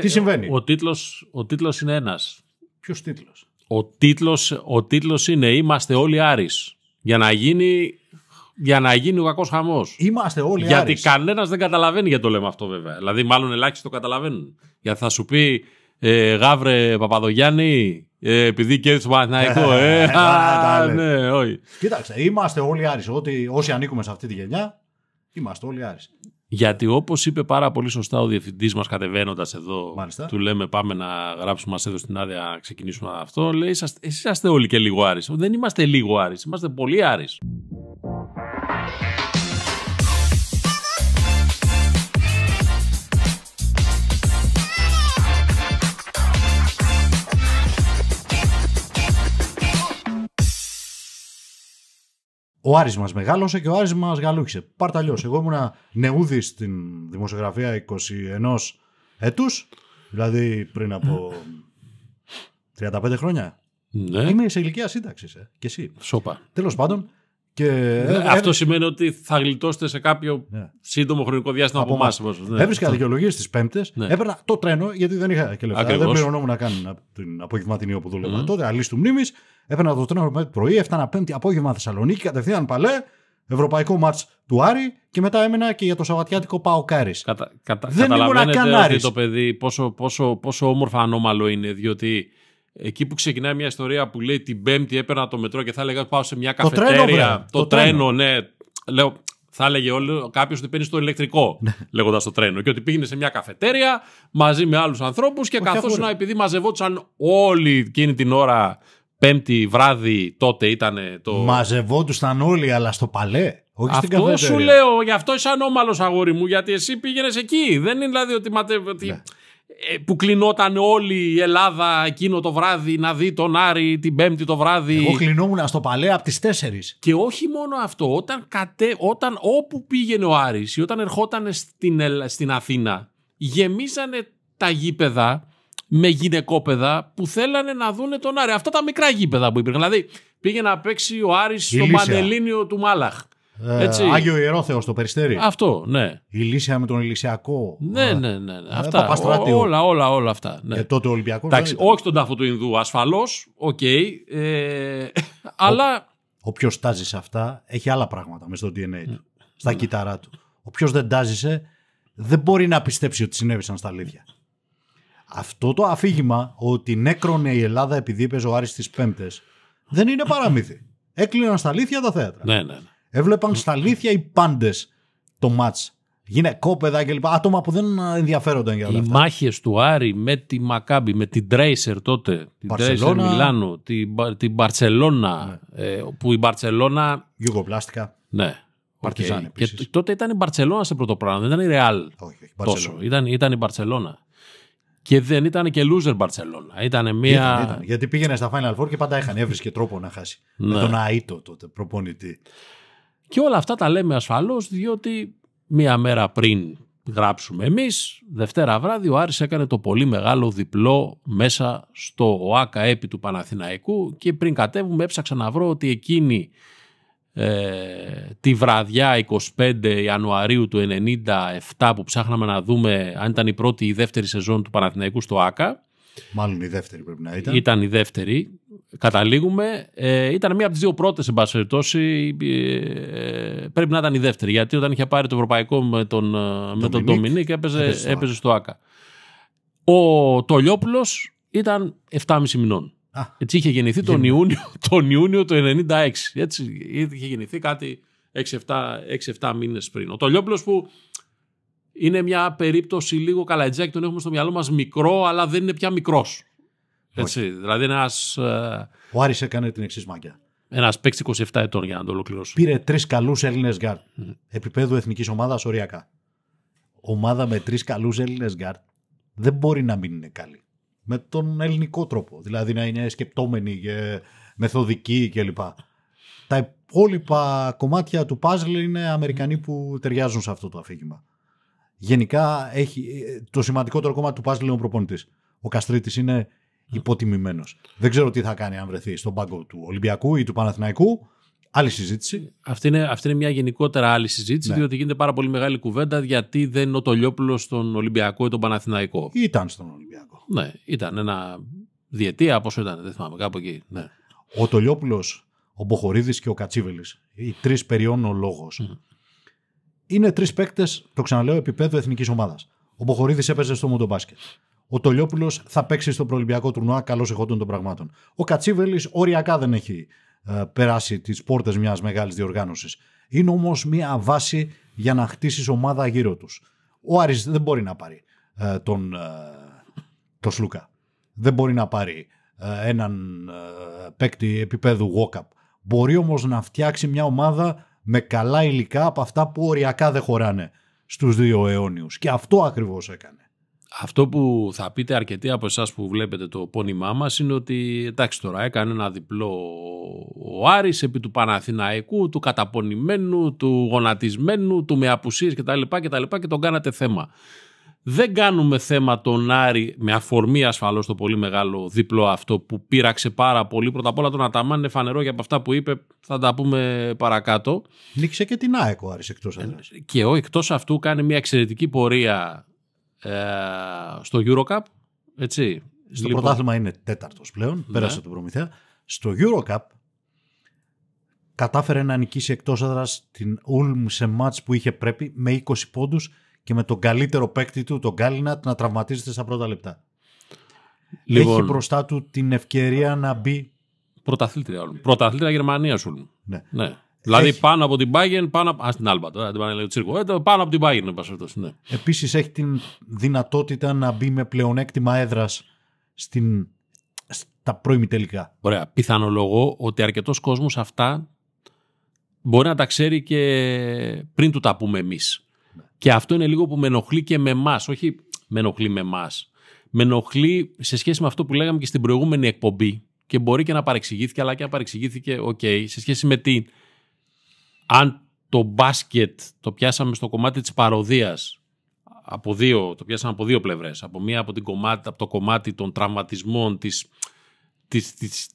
Τι συμβαίνει. Ο τίτλος είναι ένας. Ποιος τίτλος? Ο τίτλος είναι «Είμαστε όλοι Άρης». Για να γίνει ο κακός χαμός. Είμαστε όλοι Άρης. Γιατί κανένας δεν καταλαβαίνει γιατί το λέμε αυτό, βέβαια. Δηλαδή, μάλλον ελάχιστοι το καταλαβαίνουν. Γιατί θα σου πει «Γαύρε Παπαδογιάννη, επειδή κέρδισε το Παναθηναϊκό». Ναι, όχι. Κοίταξε, είμαστε όλοι Άρης. Όσοι ανήκουμε σε αυτή τη γενιά, είμαστε όλοι Άρης. Γιατί όπως είπε πάρα πολύ σωστά ο διευθυντής μας κατεβαίνοντας εδώ, μάλιστα, του λέμε πάμε να γράψουμε, μας έδωσε την άδεια να ξεκινήσουμε αυτό, λέει εσείς είσαστε όλοι και λίγο Άρης. Δεν είμαστε λίγο Άρης, είμαστε πολύ Άρης. Ο Άρης μας μεγάλωσε και ο Άρης μας γαλούχησε. Πάρ' αλλιώς. Εγώ ήμουνα νεούδης στην δημοσιογραφία 21 ετούς, δηλαδή πριν από 35 χρόνια. Ναι. Είμαι σε ηλικία σύνταξης, και εσύ. Σόπα. Τέλος πάντων. Και... αυτό σημαίνει ότι θα γλιτώσετε σε κάποιο σύντομο χρονικό διάστημα από εμάς. Ναι. Έβρισκα δικαιολογίες στις Πέμπτες. Ναι. Έπαιρνα το τρένο, γιατί δεν είχα και λεφτά. Ακριβώς. Δεν πληρωνόμουν να κάνω την απογευματινή όπου δούλευα. Τότε αλής του μνήμης. Έπαιρνα το τρένο πρωί, έφτανα Πέμπτη απόγευμα Θεσσαλονίκη, κατευθείαν Παλέ, ευρωπαϊκό μάτς του Άρη και μετά έμενα και για το σαββατιάτικο ΠΑΟΚ Άρης. Δεν ήμουν καν Άρης. Το παιδί πόσο όμορφα ανώμαλο είναι, διότι. Εκεί που ξεκινάει μια ιστορία που λέει την Πέμπτη έπαιρνα το μετρό και θα έλεγα πάω σε μια καφετέρια. Το τρένο. Λέω, θα έλεγε κάποιος ότι παίρνει το ηλεκτρικό λέγοντας το τρένο. Και ότι πήγαινε σε μια καφετέρια μαζί με άλλους ανθρώπους και καθώς να επειδή μαζευόντουσαν όλη εκείνη την ώρα, Πέμπτη βράδυ τότε ήταν το. Μαζευόντουσαν όλοι, αλλά στο Παλέ. Όχι αυτό στην καφετέρια. Σου λέω, γι' αυτό είσαι ανώμαλος αγόρι μου, γιατί εσύ πήγαινες εκεί. Δεν είναι δηλαδή ότι. Που κλεινόταν όλη η Ελλάδα εκείνο το βράδυ να δει τον Άρη την Πέμπτη το βράδυ. Εγώ κλεινόμουν στο Παλέ από τις 4. Και όχι μόνο αυτό, όταν όπου πήγαινε ο Άρης ή όταν ερχόταν στην Αθήνα, γεμίζανε τα γήπεδα με γυναικόπαιδα που θέλανε να δούνε τον Άρη. Αυτά τα μικρά γήπεδα που υπήρχαν. Δηλαδή πήγε να παίξει ο Άρης στο Παντελήνιο του Μάλαχ. Άγιο Ιερόθεος στο Περιστέρι. Αυτό, ναι. Η Λύσια με τον Ηλυσιακό. Ναι. Αυτά. Όλα αυτά. Ναι. Τότε ο Ολυμπιακός. Όχι στον τάφο του Ινδού, ασφαλώς. Αλλά. Όποιος τάζει σε αυτά έχει άλλα πράγματα μέσα στο DNA του. Στα κύτταρά του. Όποιος δεν τάζησε, δεν μπορεί να πιστέψει ότι συνέβησαν στα αλήθεια. Αυτό το αφήγημα ότι νέκρωνε η Ελλάδα επειδή έπαιζε ο Άρης στις Πέμπτες δεν είναι παραμύθι. Έκλειναν στα αλήθεια τα θέατρα. Ναι. Έβλεπαν στα αλήθεια οι πάντες το μάτς. Γυναικόπαιδα κλπ. Άτομα που δεν ενδιαφέρονταν για όλα αυτά. Οι μάχες του Άρη με τη Μακάμπη, με την Τρέισερ τότε, την Τρέισερ Μιλάνο, την Μπαρτσελώνα. Που η Μπαρτσελώνα. Γιουγκοπλάστικα. Ναι. Παρτιζάν επίσης. Και τότε ήταν η Μπαρτσελώνα σε πρωτοπλάνο, δεν ήταν η Ρεάλ. Όχι, ήταν η Μπαρτσελώνα. Και δεν ήταν και loser Μπαρτσελώνα. Ήταν. Γιατί πήγαινε στα Final Four και πάντα έβρισκε τρόπο να χάσει. Ναι. Με τον Αΐτο τότε προπονητή. Και όλα αυτά τα λέμε ασφαλώς, διότι μία μέρα πριν γράψουμε εμείς, Δευτέρα βράδυ, ο Άρης έκανε το πολύ μεγάλο διπλό μέσα στο ΟΑΚΑ επί του Παναθηναϊκού και πριν κατέβουμε έψαξα να βρω ότι εκείνη τη βραδιά 25 Ιανουαρίου του 1997 που ψάχναμε να δούμε αν ήταν η πρώτη ή η δεύτερη σεζόν του Παναθηναϊκού στο ΟΑΚΑ. Μάλλον η δεύτερη πρέπει να ήταν. Ήταν η δεύτερη. Καταλήγουμε. Ήταν μία από τις δύο πρώτες, εν πάση περιπτώσει. Πρέπει να ήταν η δεύτερη. Γιατί όταν είχε πάρει το ευρωπαϊκό με τον Ντομινίκ έπαιζε στο ΆΚΑ. Ο Τολιόπουλος ήταν 7,5 μηνών. Έτσι είχε γεννηθεί τον Ιούνιο του 1996. Έτσι είχε γεννηθεί κάτι 6-7 μήνες πριν. Ο Τολιόπουλος που... είναι μια περίπτωση λίγο καλατζάκι, τον έχουμε στο μυαλό μας μικρό, αλλά δεν είναι πια μικρός. Έτσι, δηλαδή ένας... Ο Άρης έκανε την εξής μάγκια. Ένας παίκτης 27 ετών για να το ολοκληρώσω. Πήρε 3 καλούς Έλληνες γκάρτ. Επιπέδου εθνικής ομάδας οριακά. Ομάδα με 3 καλούς Έλληνες γκάρτ δεν μπορεί να μην είναι καλή. Με τον ελληνικό τρόπο. Δηλαδή να είναι σκεπτόμενοι και μεθοδικοί κλπ. Τα υπόλοιπα κομμάτια του παζλ είναι Αμερικανοί που ταιριάζουν σε αυτό το αφήγημα. Γενικά έχει το σημαντικότερο κομμάτι του παζλ είναι ο προπονητής. Ο Καστρίτης είναι υποτιμημένος. Δεν ξέρω τι θα κάνει αν βρεθεί στον πάγκο του Ολυμπιακού ή του Παναθηναϊκού. Άλλη συζήτηση. Αυτή είναι μια γενικότερα άλλη συζήτηση, ναι. Διότι γίνεται πάρα πολύ μεγάλη κουβέντα γιατί δεν είναι ο Τολιόπουλος στον Ολυμπιακό ή τον Παναθηναϊκό. Ήταν στον Ολυμπιακό. Ναι, ήταν ένα διετία, πόσο ήταν, δεν θυμάμαι, κάπου εκεί. Ναι. Ο Τολιόπουλος, ο Μποχορίδης και ο Κατσίβελης. Οι τρεις περιώνουν ο λόγος. Mm. Είναι τρεις παίκτες, το ξαναλέω, επίπεδου εθνικής ομάδας. Ο Μποχορίδης έπαιζε στο μοντομπάσκετ. Ο Τολιόπουλος θα παίξει στο προολυμπιακό τουρνουά, καλώς εχόντων των πραγμάτων. Ο Κατσίβελης οριακά δεν έχει περάσει τις πόρτες μιας μεγάλης διοργάνωσης. Είναι όμως μια βάση για να χτίσεις ομάδα γύρω τους. Ο Άρης δεν μπορεί να πάρει τον Σλούκα. Δεν μπορεί να πάρει έναν παίκτη επίπεδου walk-up. Μπορεί όμως να φτιάξει μια ομάδα με καλά υλικά από αυτά που οριακά δεν χωράνε στους δύο αιώνιους. Και αυτό ακριβώς έκανε. Αυτό που θα πείτε αρκετοί από εσάς που βλέπετε το πόνημά μας είναι ότι εντάξει τώρα έκανε ένα διπλό ο Άρης επί του Παναθηναϊκού, του καταπονημένου, του γονατισμένου, του με απουσίες κτλ. Και τον κάνατε θέμα. Δεν κάνουμε θέμα τον Άρη με αφορμή ασφαλώς το πολύ μεγάλο διπλό αυτό που πείραξε πάρα πολύ. Πρώτα απ' όλα τον Αταμάν είναι φανερό και από αυτά που είπε θα τα πούμε παρακάτω. Νίξε και την ΑΕΚ ο Άρης εκτός αυτού. Και ο εκτός αυτού κάνει μια εξαιρετική πορεία στο EuroCup, έτσι. Στο πρωτάθλημα είναι τέταρτος πλέον, ναι. Πέρασε τον Προμηθέα. Στο EuroCup κατάφερε να νικήσει εκτός έδρας την Ulm σε μάτς που είχε πρέπει με 20 πόντους και με τον καλύτερο παίκτη του, τον Γκάλινατ, να τραυματίζεται στα πρώτα λεπτά. Λοιπόν, έχει μπροστά του την ευκαιρία να μπει πρωταθλήτρια Ulm. Πρωταθλήτρια Γερμανίας Ulm. Ναι. Ναι. Δηλαδή έχει πάνω από την Bayern, πάνω από την Bayern. Ναι. Επίσης έχει την δυνατότητα να μπει με πλεονέκτημα έδρας στα προημιτελικά. Ωραία. Πιθανολογώ ότι αρκετός κόσμος αυτά μπορεί να τα ξέρει και πριν του τα πούμε εμείς. Ναι. Και αυτό είναι λίγο που με ενοχλεί και με εμάς. Όχι με ενοχλεί με εμάς. Με ενοχλεί σε σχέση με αυτό που λέγαμε και στην προηγούμενη εκπομπή και μπορεί και να παρεξηγήθηκε, αλλά και να παρεξηγήθηκε, okay, σε σχέση με τι. Αν το μπάσκετ το πιάσαμε στο κομμάτι της παροδίας, το πιάσαμε από δύο πλευρές. Από μία από το κομμάτι των τραυματισμών, της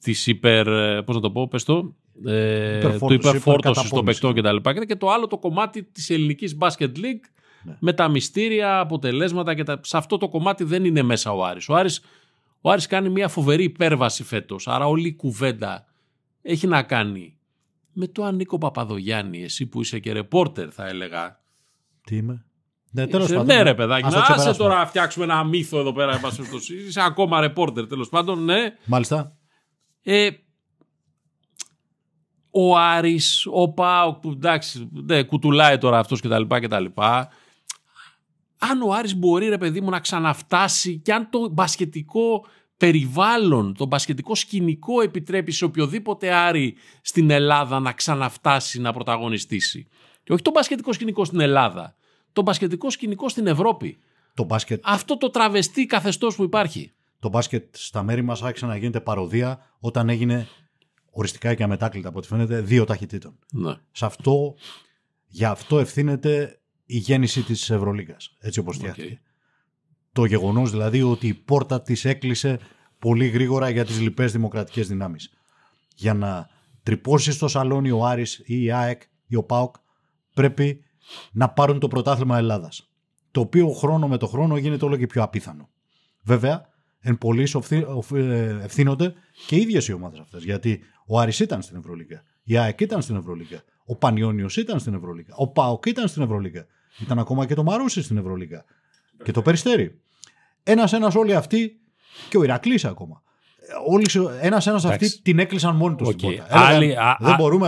του υπερφόρτωσης των παικτών κτλ. Και το άλλο το κομμάτι της ελληνικής μπάσκετ league, ναι, με τα μυστήρια, αποτελέσματα και σε αυτό το κομμάτι δεν είναι μέσα ο Άρης. Ο Άρης κάνει μια φοβερή υπέρβαση φέτος, άρα όλη η κουβέντα έχει να κάνει με το Νίκο Παπαδογιάννη, εσύ που είσαι και ρεπόρτερ, θα έλεγα. Τι είμαι. Ναι, ναι ρε παιδάκι, άσε τώρα να φτιάξουμε ένα μύθο εδώ πέρα. Είσαι ακόμα ρεπόρτερ, τέλος πάντων, ναι. Μάλιστα. Ο Άρης, ο ΠΑΟΚ, εντάξει, ναι, κουτουλάει τώρα αυτός κτλ. Αν ο Άρης μπορεί, ρε παιδί μου, να ξαναφτάσει και αν το μπασκετικό περιβάλλον, το μπασκετικό σκηνικό επιτρέπει σε οποιοδήποτε Άρη στην Ελλάδα να ξαναφτάσει να πρωταγωνιστήσει. Και όχι το μπασκετικό σκηνικό στην Ελλάδα, το μπασκετικό σκηνικό στην Ευρώπη. Το μπάσκετ, αυτό το τραβεστή καθεστώς που υπάρχει. Το μπάσκετ στα μέρη μας άρχισε να γίνεται παροδία όταν έγινε οριστικά και αμετάκλητα, από ό,τι φαίνεται, δύο ταχυτήτων. Ναι. Γι' αυτό ευθύνεται η γέννηση της Ευρωλίγκας, έτσι όπως φτιάχτηκε. Okay. Το γεγονός δηλαδή ότι η πόρτα της έκλεισε πολύ γρήγορα για τις λοιπές δημοκρατικές δυνάμεις. Για να τρυπώσει στο σαλόνι ο Άρης ή η ΑΕΚ ή ο ΠΑΟΚ πρέπει να πάρουν το πρωτάθλημα Ελλάδας. Το οποίο χρόνο με το χρόνο γίνεται όλο και πιο απίθανο. Βέβαια, εν πολλοίς ευθύνονται και οι ίδιες οι ομάδες αυτές. Γιατί ο Άρης ήταν στην Ευρωλίγκα, η ΑΕΚ ήταν στην Ευρωλίγκα, ο Πανιόνιος ήταν στην Ευρωλίγκα, ο ΠΑΟΚ ήταν στην Ευρωλίγκα, ήταν ακόμα και το Μαρούσι στην Ευρωλίγκα. Και το Περιστέρι. Ένας-ένας όλοι αυτοί και ο Ηρακλής ακόμα. Ένας-ένας αυτοί την έκλεισαν μόνοι τους. Okay.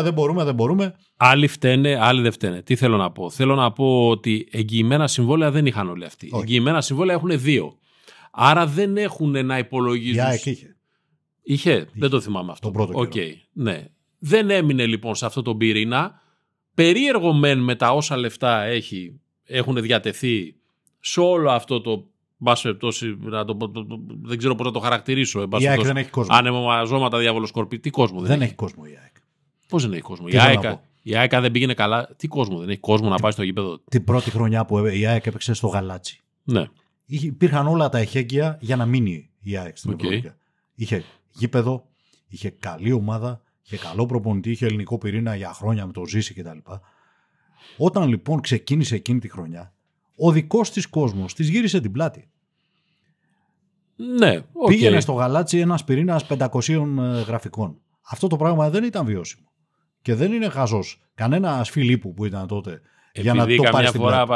Δεν μπορούμε. Άλλοι φταίνε, άλλοι δεν φταίνε. Τι θέλω να πω. Θέλω να πω ότι εγγυημένα συμβόλαια δεν είχαν όλοι αυτοί. Okay. Εγγυημένα συμβόλαια έχουν δύο. Άρα δεν έχουν να υπολογίζουν. Η ΑΕΚ είχε. Είχε. Δεν το θυμάμαι αυτό. Τον πρώτο καιρό. Okay. Ναι. Δεν έμεινε λοιπόν σε αυτό τον πυρήνα. Περίεργο μεν με τα όσα λεφτά έχουν διατεθεί σε όλο αυτό το δεν ξέρω πώς να το χαρακτηρίσω. Η ΑΕΚ δεν έχει κόσμο. Ανεμομαζώματα, διάβολο σκορπί. Τι κόσμο δεν έχει. Κόσμο η ΑΕΚ. Πώς δεν έχει κόσμο. Η ΑΕΚ δεν πήγαινε καλά. Τι κόσμο δεν έχει. Κόσμο να πάει στο γήπεδο. Την πρώτη χρονιά που η ΑΕΚ έπαιξε στο Γαλάτσι. Ναι. Υπήρχαν όλα τα εχέγγυα για να μείνει η ΑΕΚ στην Ευρώπη. Είχε γήπεδο, είχε καλή ομάδα, και καλό προπονητή, είχε ελληνικό πυρήνα για χρόνια με το Ζήση κτλ. Όταν λοιπόν ξεκίνησε εκείνη τη χρονιά, ο δικός της κόσμος της γύρισε την πλάτη. Ναι, okay. Πήγαινε στο Γαλάτσι ένας πυρήνας 500 γραφικών. Αυτό το πράγμα δεν ήταν βιώσιμο. Και δεν είναι χαζός κανένας Φιλίππου που ήταν τότε. Επειδή για να το πάρει στην φορά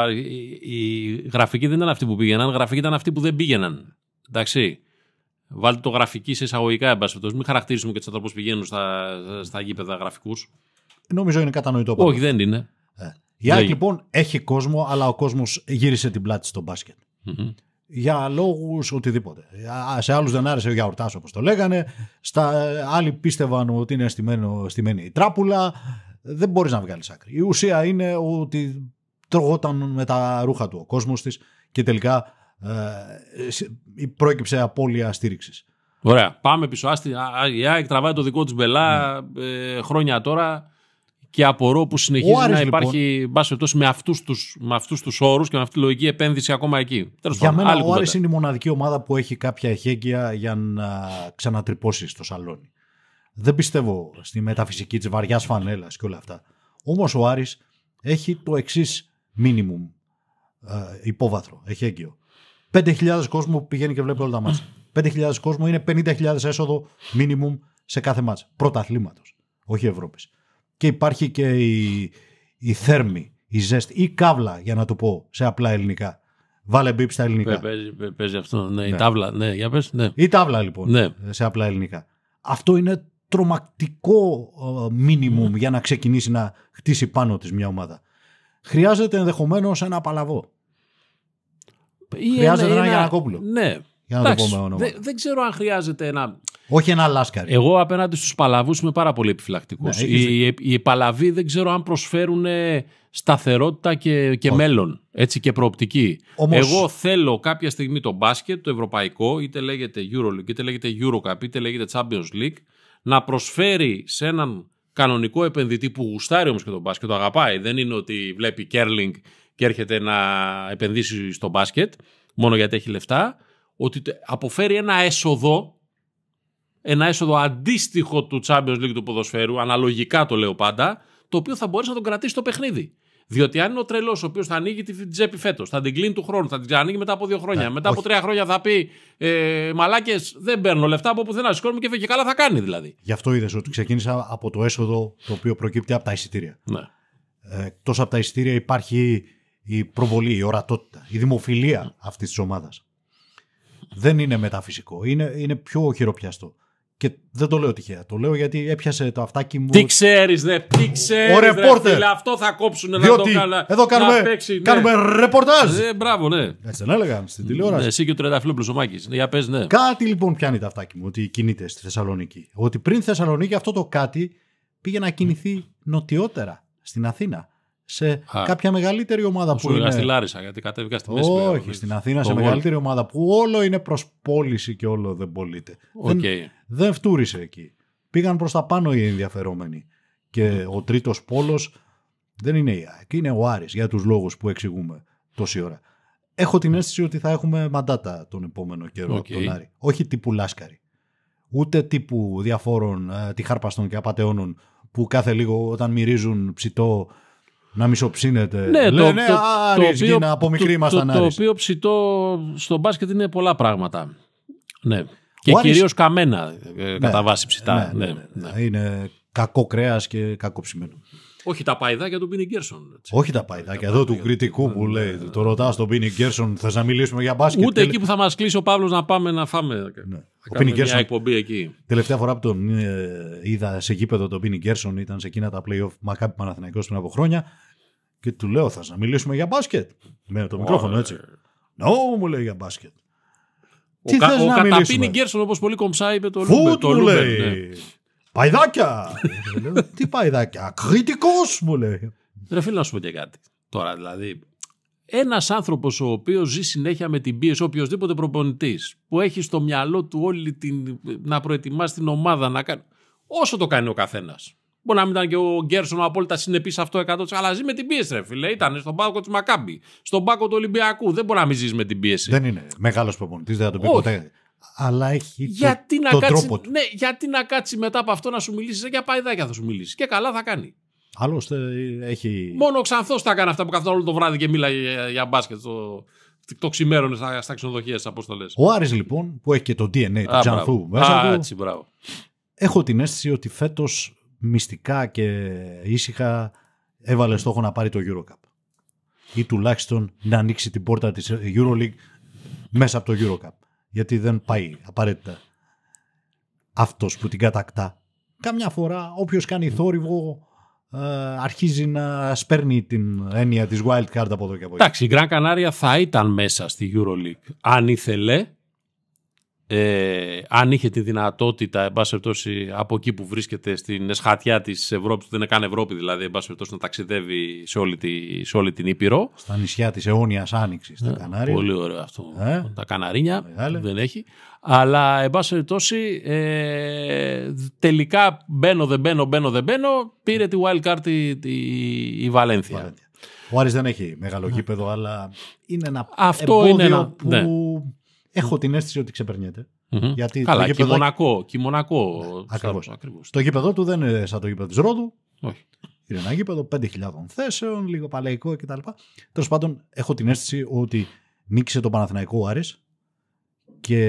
οι γραφικοί δεν ήταν αυτοί που πήγαιναν, οι γραφικοί ήταν αυτοί που δεν πήγαιναν. Εντάξει. Βάλτε το γραφική σε εισαγωγικά, εμπάσχευτο. Μην χαρακτηρίζουμε και του ανθρώπου που πηγαίνουν στα γήπεδα γραφικού. Νομίζω είναι κατανοητό. Πάνω. Όχι, δεν είναι. Η ΑΕΚ λοιπόν έχει κόσμο, αλλά ο κόσμος γύρισε την πλάτη στο μπάσκετ. Mm-hmm. Για λόγους οτιδήποτε. Σε άλλους δεν άρεσε ο γιαουρτάς, όπως το λέγανε. Στα άλλοι πίστευαν ότι είναι στημένη η τράπουλα. Δεν μπορείς να βγάλεις άκρη. Η ουσία είναι ότι τρώγονταν με τα ρούχα του ο κόσμος της και τελικά προέκυψε απώλεια στήριξης. Ωραία. Πάμε πίσω. Η ΑΕΚ τραβάει το δικό της μπελά χρόνια τώρα. Και απορώ που συνεχίζει Άρης, να υπάρχει λοιπόν, με αυτούς τους όρους και με αυτή τη λογική επένδυση ακόμα εκεί. Για μένα ο Άρης είναι η μοναδική ομάδα που έχει κάποια εχέγγυα για να ξανατρυπώσει στο σαλόνι. Δεν πιστεύω στη μεταφυσική της βαριάς φανέλας και όλα αυτά. Όμως ο Άρης έχει το εξής μίνιμουμ υπόβαθρο, εχέγγυο. 5.000 κόσμο που πηγαίνει και βλέπει όλα τα μάτσα. 5.000 κόσμο είναι 50.000 έσοδο μίνιμουμ σε κάθε μάτσα. Πρωταθλήματος, όχι Ευρώπης. Και υπάρχει και η θέρμη, η ζέστη, η καύλα, για να το πω σε απλά ελληνικά. Βάλε μπίπ στα ελληνικά. Παίζει αυτό, ναι, η τάβλα. Ναι, για πες, ναι. Η τάβλα λοιπόν, ναι. Σε απλά ελληνικά. Αυτό είναι τρομακτικό μίνιμουμ για να ξεκινήσει να χτίσει πάνω της μια ομάδα. Χρειάζεται ενδεχομένως ένα Παλαβό. Χρειάζεται ένα Γιανακόπουλο. Ναι. Εντάξει, δεν ξέρω αν χρειάζεται ένα. Όχι ένα λάσκαρι. Εγώ απέναντι στους Παλαβούς είμαι πάρα πολύ επιφυλακτικός. Ναι, οι Παλαβοί δεν ξέρω αν προσφέρουν σταθερότητα και μέλλον. Έτσι και προοπτική. Όμως... Εγώ θέλω κάποια στιγμή το μπάσκετ, το ευρωπαϊκό, είτε λέγεται EuroLeague, είτε λέγεται EuroCup, είτε λέγεται Champions League, να προσφέρει σε έναν κανονικό επενδυτή που γουστάρει όμως και το μπάσκετ, το αγαπάει. Δεν είναι ότι βλέπει curling και έρχεται να επενδύσει στο μπάσκετ, μόνο γιατί έχει λεφτά. Ότι αποφέρει ένα έσοδο αντίστοιχο του Champions League του ποδοσφαίρου, αναλογικά το λέω πάντα, το οποίο θα μπορείς να τον κρατήσει το παιχνίδι. Διότι αν είναι ο τρελός ο οποίος θα ανοίγει την τσέπη φέτος, θα την κλείνει του χρόνου, θα την ανοίγει μετά από 2 χρόνια, μετά από 3 χρόνια θα πει μαλάκες, δεν παίρνω λεφτά από πουθενά, σηκώνουμε και φεύγει. Καλά θα κάνει δηλαδή. Γι' αυτό είδες ότι ξεκίνησα από το έσοδο το οποίο προκύπτει από τα εισιτήρια. Ναι. Εκτός από τα εισιτήρια υπάρχει η προβολή, η ορατότητα, η δημοφιλία αυτής της ομάδας. Δεν είναι μεταφυσικό, είναι πιο χειροπιαστό. Και δεν το λέω τυχαία. Το λέω γιατί έπιασε το αυτάκι μου. Τι ξέρεις, ναι, ο ρεπόρτερ. Φίλε, αυτό θα κόψουν ένα διότι εδώ κάνουμε ρεπορτάζ. Μπράβο, ναι. Έτσι δεν έλεγα στην τηλεόραση. Ναι, εσύ και ο Τρενταφυλόπουλος ο Μάκης. Ναι, για πες, ναι. Κάτι λοιπόν πιάνει το αυτάκι μου ότι κινείται στη Θεσσαλονίκη. Ότι πριν Θεσσαλονίκη αυτό το κάτι πήγε να κινηθεί νοτιότερα στην Αθήνα. Σε κάποια μεγαλύτερη ομάδα που είναι. Στη Λάρισα, γιατί κατέβηκα στην Λάρισα. Όχι, στην Αθήνα, σε μεγαλύτερη ομάδα που όλο είναι προς πώληση και όλο δεν πωλείται. Okay. Δεν φτούρισε εκεί. Πήγαν προς τα πάνω οι ενδιαφερόμενοι. Και ο τρίτος πόλος δεν είναι η ΑΕΚ, είναι ο Άρης για τους λόγους που εξηγούμε τόση ώρα. Έχω την αίσθηση ότι θα έχουμε μαντάτα τον επόμενο καιρό από τον Άρη. Όχι τύπου Λάσκαρη. Ούτε τύπου διαφόρων τυχάρπαστων και απατεώνων που κάθε λίγο όταν μυρίζουν ψητό. Να μισοψύνεται. Ναι, λένε Άρης γίνα, από μικροί ήμασταν Άρης. Το οποίο ψητό στο μπάσκετ είναι πολλά πράγματα. Ναι. Και κυρίως καμένα κατά βάση ψητά. Ναι. Είναι κακό κρέας και κακό ψημένο. Όχι τα παϊδάκια του Μπίνι Γκέρσον. Όχι τα παϊδάκια εδώ του κριτικού που λέει. Το ρωτάς τον Μπίνι Γκέρσον, θες να μιλήσουμε για μπάσκετ. Ούτε εκεί που θα μας κλείσει ο Παύλος να πάμε να φάμε. Μια εκπομπή εκεί. Τελευταία φορά που τον είδα σε γήπεδο τον Μπίνι Γκέρσον ήταν σε εκείνα τα playoff Μακάμπι Παναθηναϊκός πριν από χρόνια. Και του λέω, θες να μιλήσουμε για μπάσκετ. Με το μικρόφωνο έτσι. Νο, μου λέει για μπάσκετ. Τι θες να μιλήσουμε. Ο Καταπίνι Γκέρσον, όπως πολύ κομψά είπε το Λούμπερ. Παϊδάκια! Τι παϊδάκια, κριτικός μου λέει. Ρε φίλε, να σου πω και κάτι. Τώρα δηλαδή, ένας άνθρωπος ο οποίος ζει συνέχεια με την πίεση, οποιοδήποτε προπονητής, που έχει στο μυαλό του όλη την. Να προετοιμάσει την ομάδα, να κάνει. Όσο το κάνει ο καθένας. Μπορεί να μην ήταν και ο Γκέρσον απόλυτα συνεπής σε αυτό 100%, αλλά ζει με την πίεση, ρε φίλε. Ήταν στον πάγκο της Μακάμπη, στον πάγκο του Ολυμπιακού. Δεν μπορεί να μην ζει με την πίεση. Δεν είναι μεγάλος προπονητής, δεν θα τον πει ποτέ. αλλά έχει γιατί το, τον τρόπο του. Ναι, γιατί να κάτσει μετά από αυτό να σου μιλήσει, για παϊδάκια θα σου μιλήσει. Και καλά θα κάνει. Άλλωστε έχει. Μόνο ο Ξανθός θα έκανε αυτά που καθόταν όλο το βράδυ και μίλαγε για μπάσκετ. Το ξημέρωνε στα ξενοδοχεία, από το λες. Ο Άρης λοιπόν, που έχει και το DNA του Ξανθού μέσα του. Έτσι, μπράβο. Έχω την αίσθηση ότι φέτος μυστικά και ήσυχα έβαλε στόχο να πάρει το Euro Cup. Ή τουλάχιστον να ανοίξει την πόρτα της EuroLeague μέσα από το Euro Cup. Γιατί δεν πάει απαραίτητα αυτός που την κατακτά. Καμιά φορά όποιος κάνει θόρυβο αρχίζει να σπέρνει την έννοια της wildcard από εδώ και από εκεί. Εντάξει, η Γκραν Κανάρια θα ήταν μέσα στη EuroLeague αν ήθελε, αν είχε τη δυνατότητα, εν πάση περιπτώσει, από εκεί που βρίσκεται στην εσχατιά της Ευρώπης, που δεν είναι καν Ευρώπη δηλαδή, εν πάση περιπτώσει, να ταξιδεύει σε όλη την Ήπειρο. Στα νησιά της αιώνιας άνοιξης, τα Κανάρια. Πολύ ωραίο αυτό. Τα Καναρίνια δεν έχει. Αλλά, εν πάση περιπτώσει, τελικά μπαίνω, δεν μπαίνω, πήρε τη wildcard η Βαλένθια. Ο Άρης δεν έχει μεγάλο γήπεδο, αλλά είναι ένα εμπόδιο που... Ναι. Έχω την αίσθηση ότι ξεπερνιέται. Γιατί καλά, το γήπεδο... και Μονακό. Ναι, ακριβώς. Το γήπεδο του δεν είναι σαν το γήπεδο της Ρόδου. Όχι. Είναι ένα γήπεδο 5.000 θέσεων, λίγο παλαϊκό κτλ. Τέλος πάντων, έχω την αίσθηση ότι νίκησε το Παναθηναϊκό ο Άρης και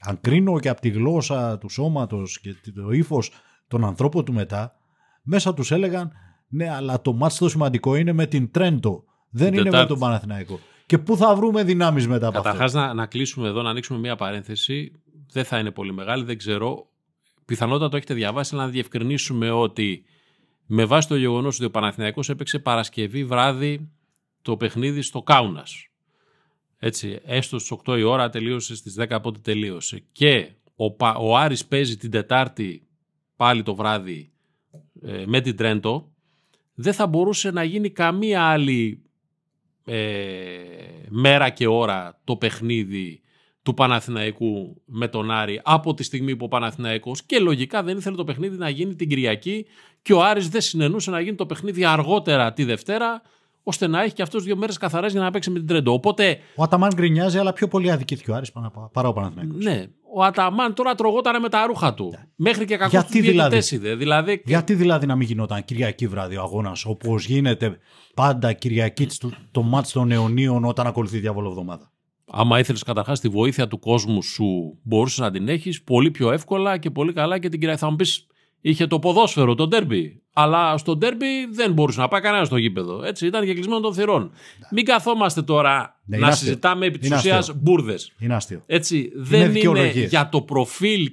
αν κρίνω και από τη γλώσσα του σώματος και το ύφος των ανθρώπων του μετά, μέσα τους έλεγαν ναι, αλλά το μάτς το σημαντικό είναι με την Τρέντο. Δεν είναι με τον Παναθηναϊκό. Και πού θα βρούμε δυνάμεις μετά από αυτό. Καταρχάς να κλείσουμε εδώ, να ανοίξουμε μία παρένθεση. Δεν θα είναι πολύ μεγάλη, δεν ξέρω. Πιθανότατα το έχετε διαβάσει, αλλά να διευκρινίσουμε ότι με βάση το γεγονός ότι ο Παναθηναϊκός έπαιξε Παρασκευή βράδυ το παιχνίδι στο Κάουνας. Έτσι, έστω στις 8 η ώρα, τελείωσε στις 10 από ό,τι τελείωσε. Και ο Άρης παίζει την Τετάρτη πάλι το βράδυ με την Τρέντο. Δεν θα μπορούσε να γίνει καμία άλλη μέρα και ώρα το παιχνίδι του Παναθηναϊκού με τον Άρη από τη στιγμή που ο Παναθηναϊκός και λογικά δεν ήθελε το παιχνίδι να γίνει την Κυριακή και ο Άρης δεν συνενούσε να γίνει το παιχνίδι αργότερα τη Δευτέρα ώστε να έχει και αυτός 2 μέρες καθαρές για να παίξει με την Τρέντο. Οπότε, ο Αταμάν γκρινιάζει, αλλά πιο πολύ αδικήθηκε ο Άρης παρά ο Παναθηναϊκός. Ναι, ο Αταμάν τώρα τρογότανε με τα ρούχα του. Yeah. Μέχρι και κακό του διαιτητές είδε. Δηλαδή... Γιατί δηλαδή να μην γινόταν Κυριακή βράδυ ο αγώνας, όπως γίνεται πάντα Κυριακή το μάτς των αιωνίων όταν ακολουθεί διάβολο εβδομάδα. Άμα ήθελες καταρχάς τη βοήθεια του κόσμου σου, μπορούσες να την έχεις πολύ πιο εύκολα και πολύ καλά και την Κυριακή. Θα μου πεις, είχε το ποδόσφαιρο, το ντέρμπι. Αλλά στο ντέρμπι δεν μπορούσε να πάει κανένα στο γήπεδο. Έτσι, ήταν και κλεισμένο των θυρών. Μην καθόμαστε τώρα να συζητάμε επί της ουσίας μπουρδες. Είναι αστείο. Έτσι, δεν είναι για το προφίλ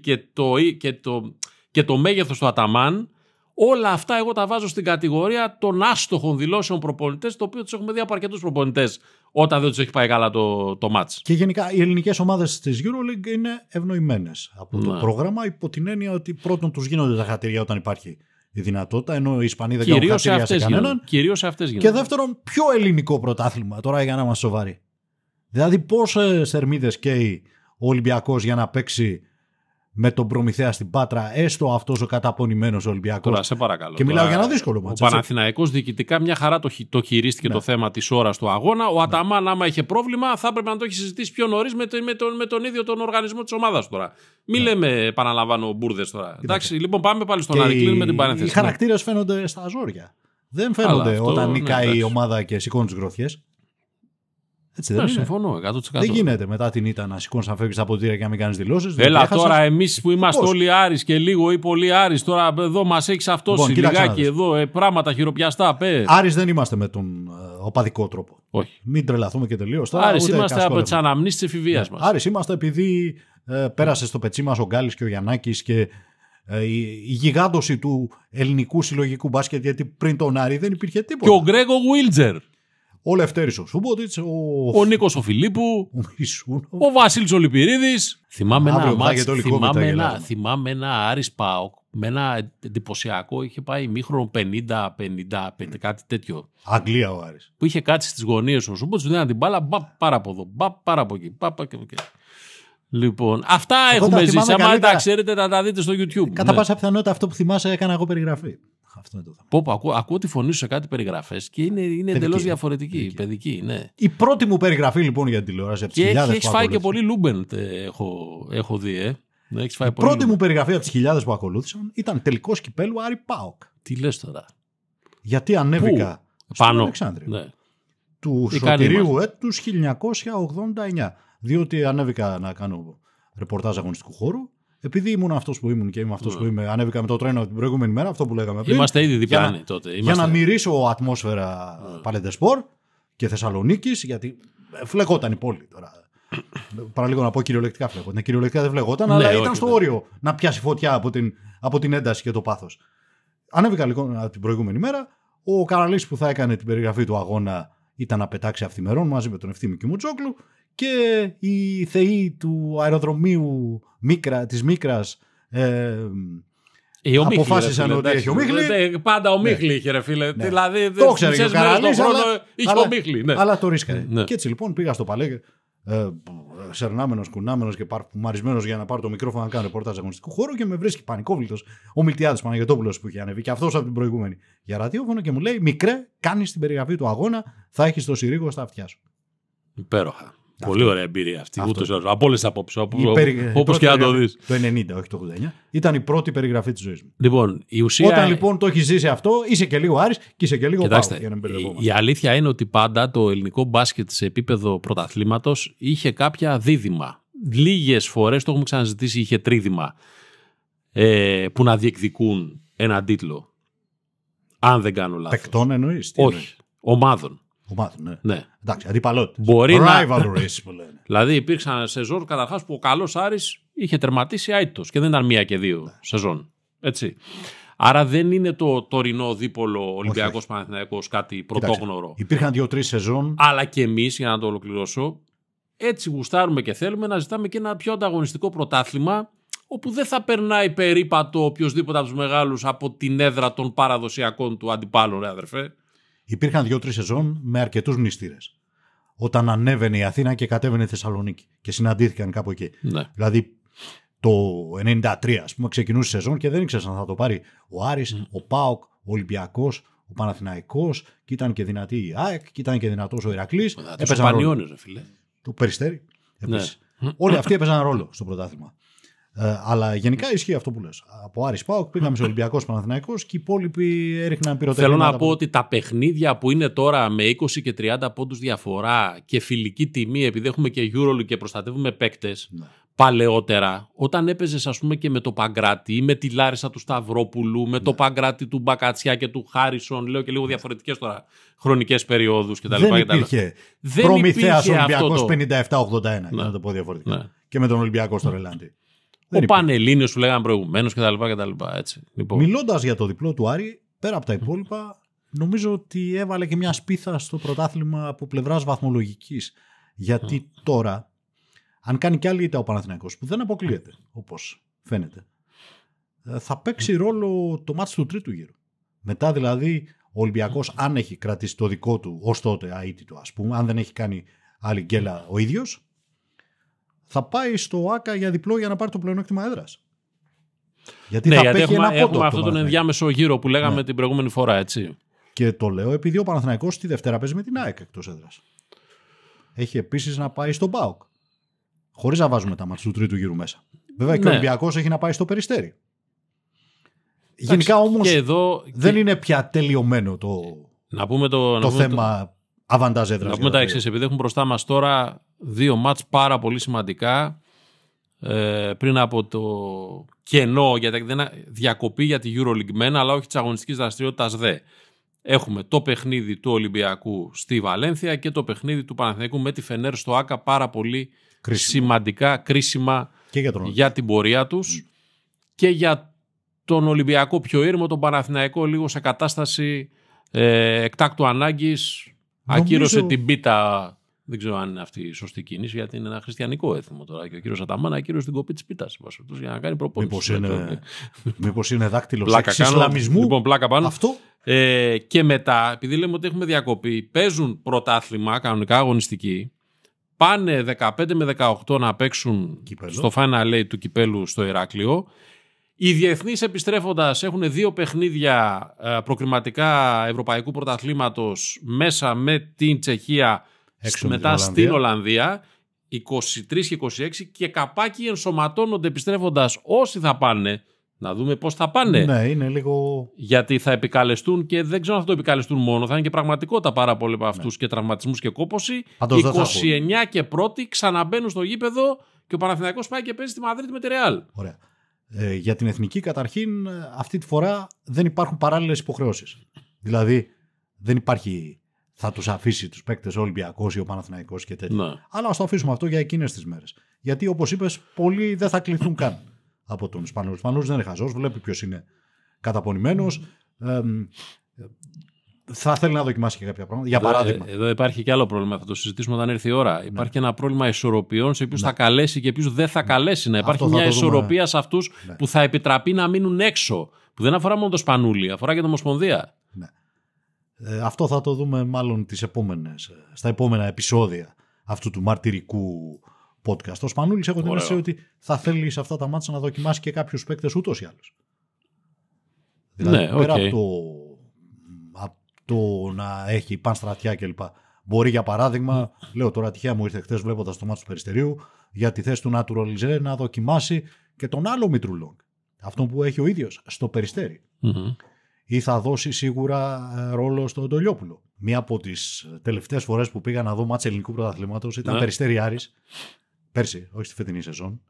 και το μέγεθος του Αταμάν. Όλα αυτά εγώ τα βάζω στην κατηγορία των άστοχων δηλώσεων προπονητές, το οποίο τους έχουμε δει από αρκετούς προπονητές όταν δεν τους έχει πάει καλά το μάτς. Και γενικά οι ελληνικές ομάδες της EuroLeague είναι ευνοημένες από το πρόγραμμα, υπό την έννοια ότι πρώτον τους γίνονται τα χατήρια όταν υπάρχει η δυνατότητα, ενώ οι Ισπανοί δεν κάνουν χατήρια σε κανέναν. Κυρίως σε αυτές γίνονται. Και δεύτερον, πιο ελληνικό πρωτάθλημα, τώρα για να είμαστε σοβαροί. Δηλαδή, πόσες θερμίδες καίει ο Ολυμπιακός για να παίξει με τον Προμηθέα στην Πάτρα, έστω αυτός ο καταπονημένος Ολυμπιακός. Τώρα, σε παρακαλώ. Και μιλάω για ένα δύσκολο μάτσο. Ο Παναθηναϊκός διοικητικά μια χαρά το χειρίστηκε το θέμα της ώρας του αγώνα. Ο Αταμάν, άμα είχε πρόβλημα, θα έπρεπε να το έχει συζητήσει πιο νωρίς με τον ίδιο τον οργανισμό της ομάδας τώρα. Μην λέμε, επαναλαμβάνω, μπουρδες τώρα. Εντάξει, λοιπόν, πάμε πάλι στον Άρη. Κλείνουμε την παρένθεση. Οι χαρακτήρες φαίνονται στα ζόρια. Δεν φαίνονται όταν νικάει η ομάδα και σηκώνει τις γροθιές. Έτσι δεν συμφωνώ 100%. Δεν γίνεται μετά την ήττα να σηκώνεις να φεύγεις από το τύρα και να μην κάνεις δηλώσεις. Έλα τώρα, εμείς που είμαστε όλοι Άρης και λίγο ή πολύ Άρης, τώρα εδώ μας έχεις αυτός λιγάκι εδώ πράγματα χειροπιαστά. Άρης δεν είμαστε με τον οπαδικό τρόπο. Όχι. Μην τρελαθούμε και τελείως. Άρης είμαστε από τις αναμνήσεις της εφηβείας μας. Άρης είμαστε επειδή πέρασε στο πετσί μας ο Γκάλης και ο Γιαννάκης και η γιγάντωση του ελληνικού συλλογικού μπάσκετ, γιατί πριν τον Άρη δεν υπήρχε τίποτα. Και ο Γκρέγκο Γουίλτζερ. Ο Λευτέρης ο Σούμποτιτς, ο Νίκος ο Φιλίππου, ο Βασίλης ο Λιπηρίδης. Θυμάμαι ένα Άρης ΠΑΟΚ με ένα εντυπωσιακό, είχε πάει μήχρονο 50-50, κάτι τέτοιο. Αγγλία ο Άρης. Που είχε κάτσει στις γωνίες ο Σούμποτιτς, δίνανε την μπάλα, πάρα από εδώ, πάρα από εκεί, Λοιπόν, αυτά έχουμε ζήσει. Αν τα ξέρετε, να τα δείτε στο YouTube. Κατά πάσα πιθανότητα αυτό που θυμάσαι έκανα εγώ περιγραφή. Αυτό είναι το θέμα. Πω, ακούω τη φωνή σου σε κάτι περιγραφές και είναι εντελώς διαφορετική. Παιδική, ναι. Η πρώτη μου περιγραφή λοιπόν για την τηλεόραση από τις χιλιάδες. Και έχεις φάει και πολύ Λούμπεν, έχω δει. Η πρώτη μου περιγραφή από τις χιλιάδες που ακολούθησαν ήταν τελικός κυπέλου Άρη ΠΑΟΚ. Τι λες τώρα. Γιατί ανέβηκα στον Αλεξάνδριο. Ναι. Του σωτηρίου έτους 1989. Διότι ανέβηκα να κάνω ρεπορτάζ αγωνιστικού χώρου. Επειδή ήμουν αυτός που ήμουν και είμαι αυτός που είμαι, ανέβηκα με το τρένο την προηγούμενη μέρα, αυτό που λέγαμε πριν. Είμαστε ήδη διπλάνοι τότε. Για να μυρίσω ατμόσφαιρα Παλεντεσπορ και Θεσσαλονίκης, γιατί φλεγόταν η πόλη τώρα. Παραλίγο να πω κυριολεκτικά φλεγόταν. Κυριολεκτικά δεν φλεγόταν, αλλά ήταν στο όριο να πιάσει φωτιά από την ένταση και το πάθος. Ανέβηκα λοιπόν την προηγούμενη μέρα. Ο Καραλής που θα έκανε την περιγραφή του αγώνα ήταν να πετάξει αυθημερών μαζί με τον Ευθύμη Κιμουτσόκλου. Και οι θεοί του αεροδρομίου της Μίκρας αποφάσισαν ότι έχει ο Μίχλη. Πάντα ο Μίχλη είχε, ρε φίλε. Δηλαδή, το ξέρει ο Καραλής, αλλά ο Μίχλη. Ναι. Αλλά το ρίσκανε. Ναι. Και έτσι λοιπόν πήγα στο Παλέ, σερνάμενος, κουνάμενος και παρφουμαρισμένος για να πάρω το μικρόφωνο να κάνω ρεπορτάζ αγωνιστικού χώρου και με βρίσκει πανικόβλητος ο Μιλτιάδης Παναγιωτόπουλος που είχε ανέβει και αυτός από την προηγούμενη για ραδιόφωνο και μου λέει: Μικρέ, κάνεις την περιγραφή του αγώνα, θα έχεις το συρίγο στα αυτιά σου. Υπέροχα. Πολύ ωραία εμπειρία αυτή. Από όλες τις απόψεις. Όπως και να το δεις. Το 90, όχι το 89. Ήταν η πρώτη περιγραφή της ζωής μου. Λοιπόν, η ουσία... Όταν λοιπόν το έχεις ζήσει αυτό, είσαι και λίγο Άρης και είσαι και λίγο Πάου. Η αλήθεια είναι ότι πάντα το ελληνικό μπάσκετ σε επίπεδο πρωταθλήματος είχε κάποια δίδυμα. Λίγες φορές, το έχουμε ξαναζητήσει, είχε τρίδυμα που να διεκδικούν έναν τίτλο. Αν δεν κάνω λάθος. Παικτών εννοείς. Όχι. Ομάδων. Ομάδων, ναι. Εντάξει, αντιπαλότητες. Μπορεί να... δηλαδή υπήρξαν σεζόν καταρχάς που ο καλός Άρης είχε τερματίσει αίτητος και δεν ήταν μία και δύο σεζόν. Έτσι. Άρα δεν είναι το τωρινό δίπολο Ολυμπιακός Παναθηναϊκός κάτι πρωτόγνωρο. Υπήρχαν δύο-τρεις σεζόν. Αλλά και εμείς, για να το ολοκληρώσω, έτσι γουστάρουμε και θέλουμε να ζητάμε και ένα πιο ανταγωνιστικό πρωτάθλημα, όπου δεν θα περνάει περίπατο οποιοδήποτε από τους μεγάλους από την έδρα των παραδοσιακών του αντιπάλων, ρε αδερφέ. Υπήρχαν δύο-τρεις σεζόν με αρκετούς μνηστήρες. Όταν ανέβαινε η Αθήνα και κατέβαινε η Θεσσαλονίκη και συναντήθηκαν κάπου εκεί. Ναι. Δηλαδή το 1993, ας πούμε, ξεκινούσε η σεζόν και δεν ήξερες αν θα το πάρει ο Άρης, ο ΠΑΟΚ, ο Ολυμπιακός, ο Παναθηναϊκός, και ήταν και δυνατή η ΑΕΚ, και ήταν και δυνατός ο Ηρακλής. Έπαιζαν ρόλο. Το Περιστέρι. Επίσης. Ναι. Όλοι αυτοί έπαιζαν ρόλο στο πρωτάθλημα. Αλλά γενικά ισχύει αυτό που λες. Από Άρης ΠΑΟΚ πήγαμε σε Ολυμπιακός Παναθηναϊκός και οι υπόλοιποι έριχναν πυροτεχνήματα. Θέλω να πω ότι τα παιχνίδια που είναι τώρα με 20 και 30 πόντους διαφορά και φιλική τιμή, επειδή έχουμε και EuroLeague και προστατεύουμε παίκτες, ναι. Παλαιότερα, όταν έπαιζες, ας πούμε, και με το Παγκράτη ή με τη Λάρισα του Σταυρόπουλου, με το Παγκράτη του Μπακατσιά και του Χάρισον, λέω και λίγο διαφορετικές τώρα χρονικές περιόδους κτλ. Δεν υπήρχε Προμηθέας Ολυμπιακός 57-81, για να το πω διαφορετικά. Ναι. Και με τον Ολυμπιακό στο Ρελάντι. Ο Πανελλήνιος που λέγανε προηγουμένως κτλ. Λοιπόν. Μιλώντας για το διπλό του Άρη, πέρα από τα υπόλοιπα, νομίζω ότι έβαλε και μια σπίθα στο πρωτάθλημα από πλευράς βαθμολογικής. Γιατί τώρα, αν κάνει κι άλλη ήττα ο Παναθηναϊκός, που δεν αποκλείεται όπως φαίνεται, θα παίξει ρόλο το μάτς του τρίτου γύρου. Μετά δηλαδή ο Ολυμπιακός, αν έχει κρατήσει το δικό του ως τότε αίτητο, ας πούμε, αν δεν έχει κάνει άλλη γκέλα ο ίδιος, θα πάει στο ΆΚΑ για διπλό για να πάρει το πλεονέκτημα έδρας. Γιατί θα παίξει ένα πόντο. Έχουμε αυτόν τον ενδιάμεσο γύρο που λέγαμε την προηγούμενη φορά, έτσι. Και το λέω επειδή ο Παναθηναϊκός τη Δευτέρα παίζει με την ΑΕΚ εκτός έδρας. Έχει επίσης να πάει στον ΠΑΟΚ. Χωρίς να βάζουμε τα μάτς του τρίτου γύρου μέσα. Βέβαια και ο Ολυμπιακός έχει να πάει στο Περιστέρι. Γενικά όμως δεν είναι πια τελειωμένο το θέμα αβαντάζ έδρας. Να πούμε τα εξής, επειδή έχουμε μπροστά μας τώρα δύο μάτς πάρα πολύ σημαντικά πριν από το κενό, γιατί δεν διακοπή για τη EuroLeague μεν, αλλά όχι της αγωνιστικής δραστηριότητας δε. Έχουμε το παιχνίδι του Ολυμπιακού στη Βαλένθια και το παιχνίδι του Παναθηναϊκού με τη Φενέρ στο ΆΚΑ, πάρα πολύ σημαντικά, κρίσιμα για την πορεία τους και για τον Ολυμπιακό πιο ήρμο, τον Παναθηναϊκό λίγο σε κατάσταση εκτάκτου ανάγκης. Ακύρωσε την πίτα. Δεν ξέρω αν είναι αυτή η σωστή κίνηση, γιατί είναι ένα χριστιανικό έθιμο τώρα. Και ο κύριος Αταμάν ακύρωσε την κοπή της πίτας για να κάνει προπόνηση. Μήπως είναι δάκτυλος εξισλαμισμού. Λοιπόν, πλάκα πάνω. Αυτό. Και μετά, επειδή λέμε ότι έχουμε διακοπή, παίζουν πρωτάθλημα, κανονικά αγωνιστική. Πάνε 15 με 18 να παίξουν στο Final Eight του Κυπέλου στο Ηράκλειο. Οι διεθνείς επιστρέφοντας έχουν δύο παιχνίδια προκριματικά Ευρωπαϊκού Πρωταθλήματος μέσα με την Τσεχία, μετά στην Ολλανδία, 23 και 26, και καπάκι ενσωματώνονται επιστρέφοντας όσοι θα πάνε. Να δούμε πώς θα πάνε. Ναι, είναι λίγο. Γιατί θα επικαλεστούν, και δεν ξέρω αν θα το επικαλεστούν μόνο, θα είναι και πραγματικότητα πάρα πολλοί από αυτούς, ναι, και τραυματισμούς και κόπωση. 29 και πρώτοι ξαναμπαίνουν στο γήπεδο και ο Παναθηναϊκός πάει και παίζει στη Μαδρίτη με τη Ρεάλ. Ωραία. Για την εθνική, καταρχήν, αυτή τη φορά δεν υπάρχουν παράλληλες υποχρεώσεις. Δηλαδή, δεν υπάρχει θα τους αφήσει τους παίκτες ο Ολυμπιακός ή ο Παναθηναϊκός και τέτοια. Ναι. Αλλά ας το αφήσουμε αυτό για εκείνες τις μέρες. Γιατί, όπως είπες, πολλοί δεν θα κληθούν καν από τον Ισπανό. Ο Ισπανός δεν είναι χαζός, βλέπει ποιος είναι καταπονημένος. Θα θέλει να δοκιμάσει και κάποια πράγματα. Για παράδειγμα. Εδώ υπάρχει και άλλο πρόβλημα. Θα το συζητήσουμε όταν έρθει η ώρα. Ναι. Υπάρχει ένα πρόβλημα ισορροπιών σε ποιους, ναι, θα καλέσει και ποιους δεν θα, ναι, καλέσει. Να υπάρχει μια ισορροπία, ναι, σε αυτούς, ναι, που θα επιτραπεί να μείνουν έξω. Που δεν αφορά μόνο το Σπανούλι, αφορά και την Ομοσπονδία. Ναι. Αυτό θα το δούμε μάλλον στα επόμενα επεισόδια αυτού του μαρτυρικού podcast. Ο Σπανούλης, έχω την αίσθηση ότι θα θέλει σε αυτά τα μάτσα να δοκιμάσει και κάποιους παίκτες ούτως ή άλλως. Δηλαδή, ναι, πέρα από το να έχει πανστρατιά κλπ. Μπορεί, για παράδειγμα, λέω τώρα τυχαία, μου ήρθε χτες βλέποντας το μάτς του Περιστερίου, για τη θέση του Naturalize να δοκιμάσει και τον άλλο Μητρουλόγκ, αυτόν που έχει ο ίδιος στο Περιστέρι. Mm-hmm. Ή θα δώσει σίγουρα ρόλο στον Ντολιόπουλο. Μία από τις τελευταίες φορές που πήγα να δω μάτς ελληνικού πρωταθλήματος ήταν, ναι, Περιστέρι Άρης, πέρσι, όχι στη φετινή σεζόν,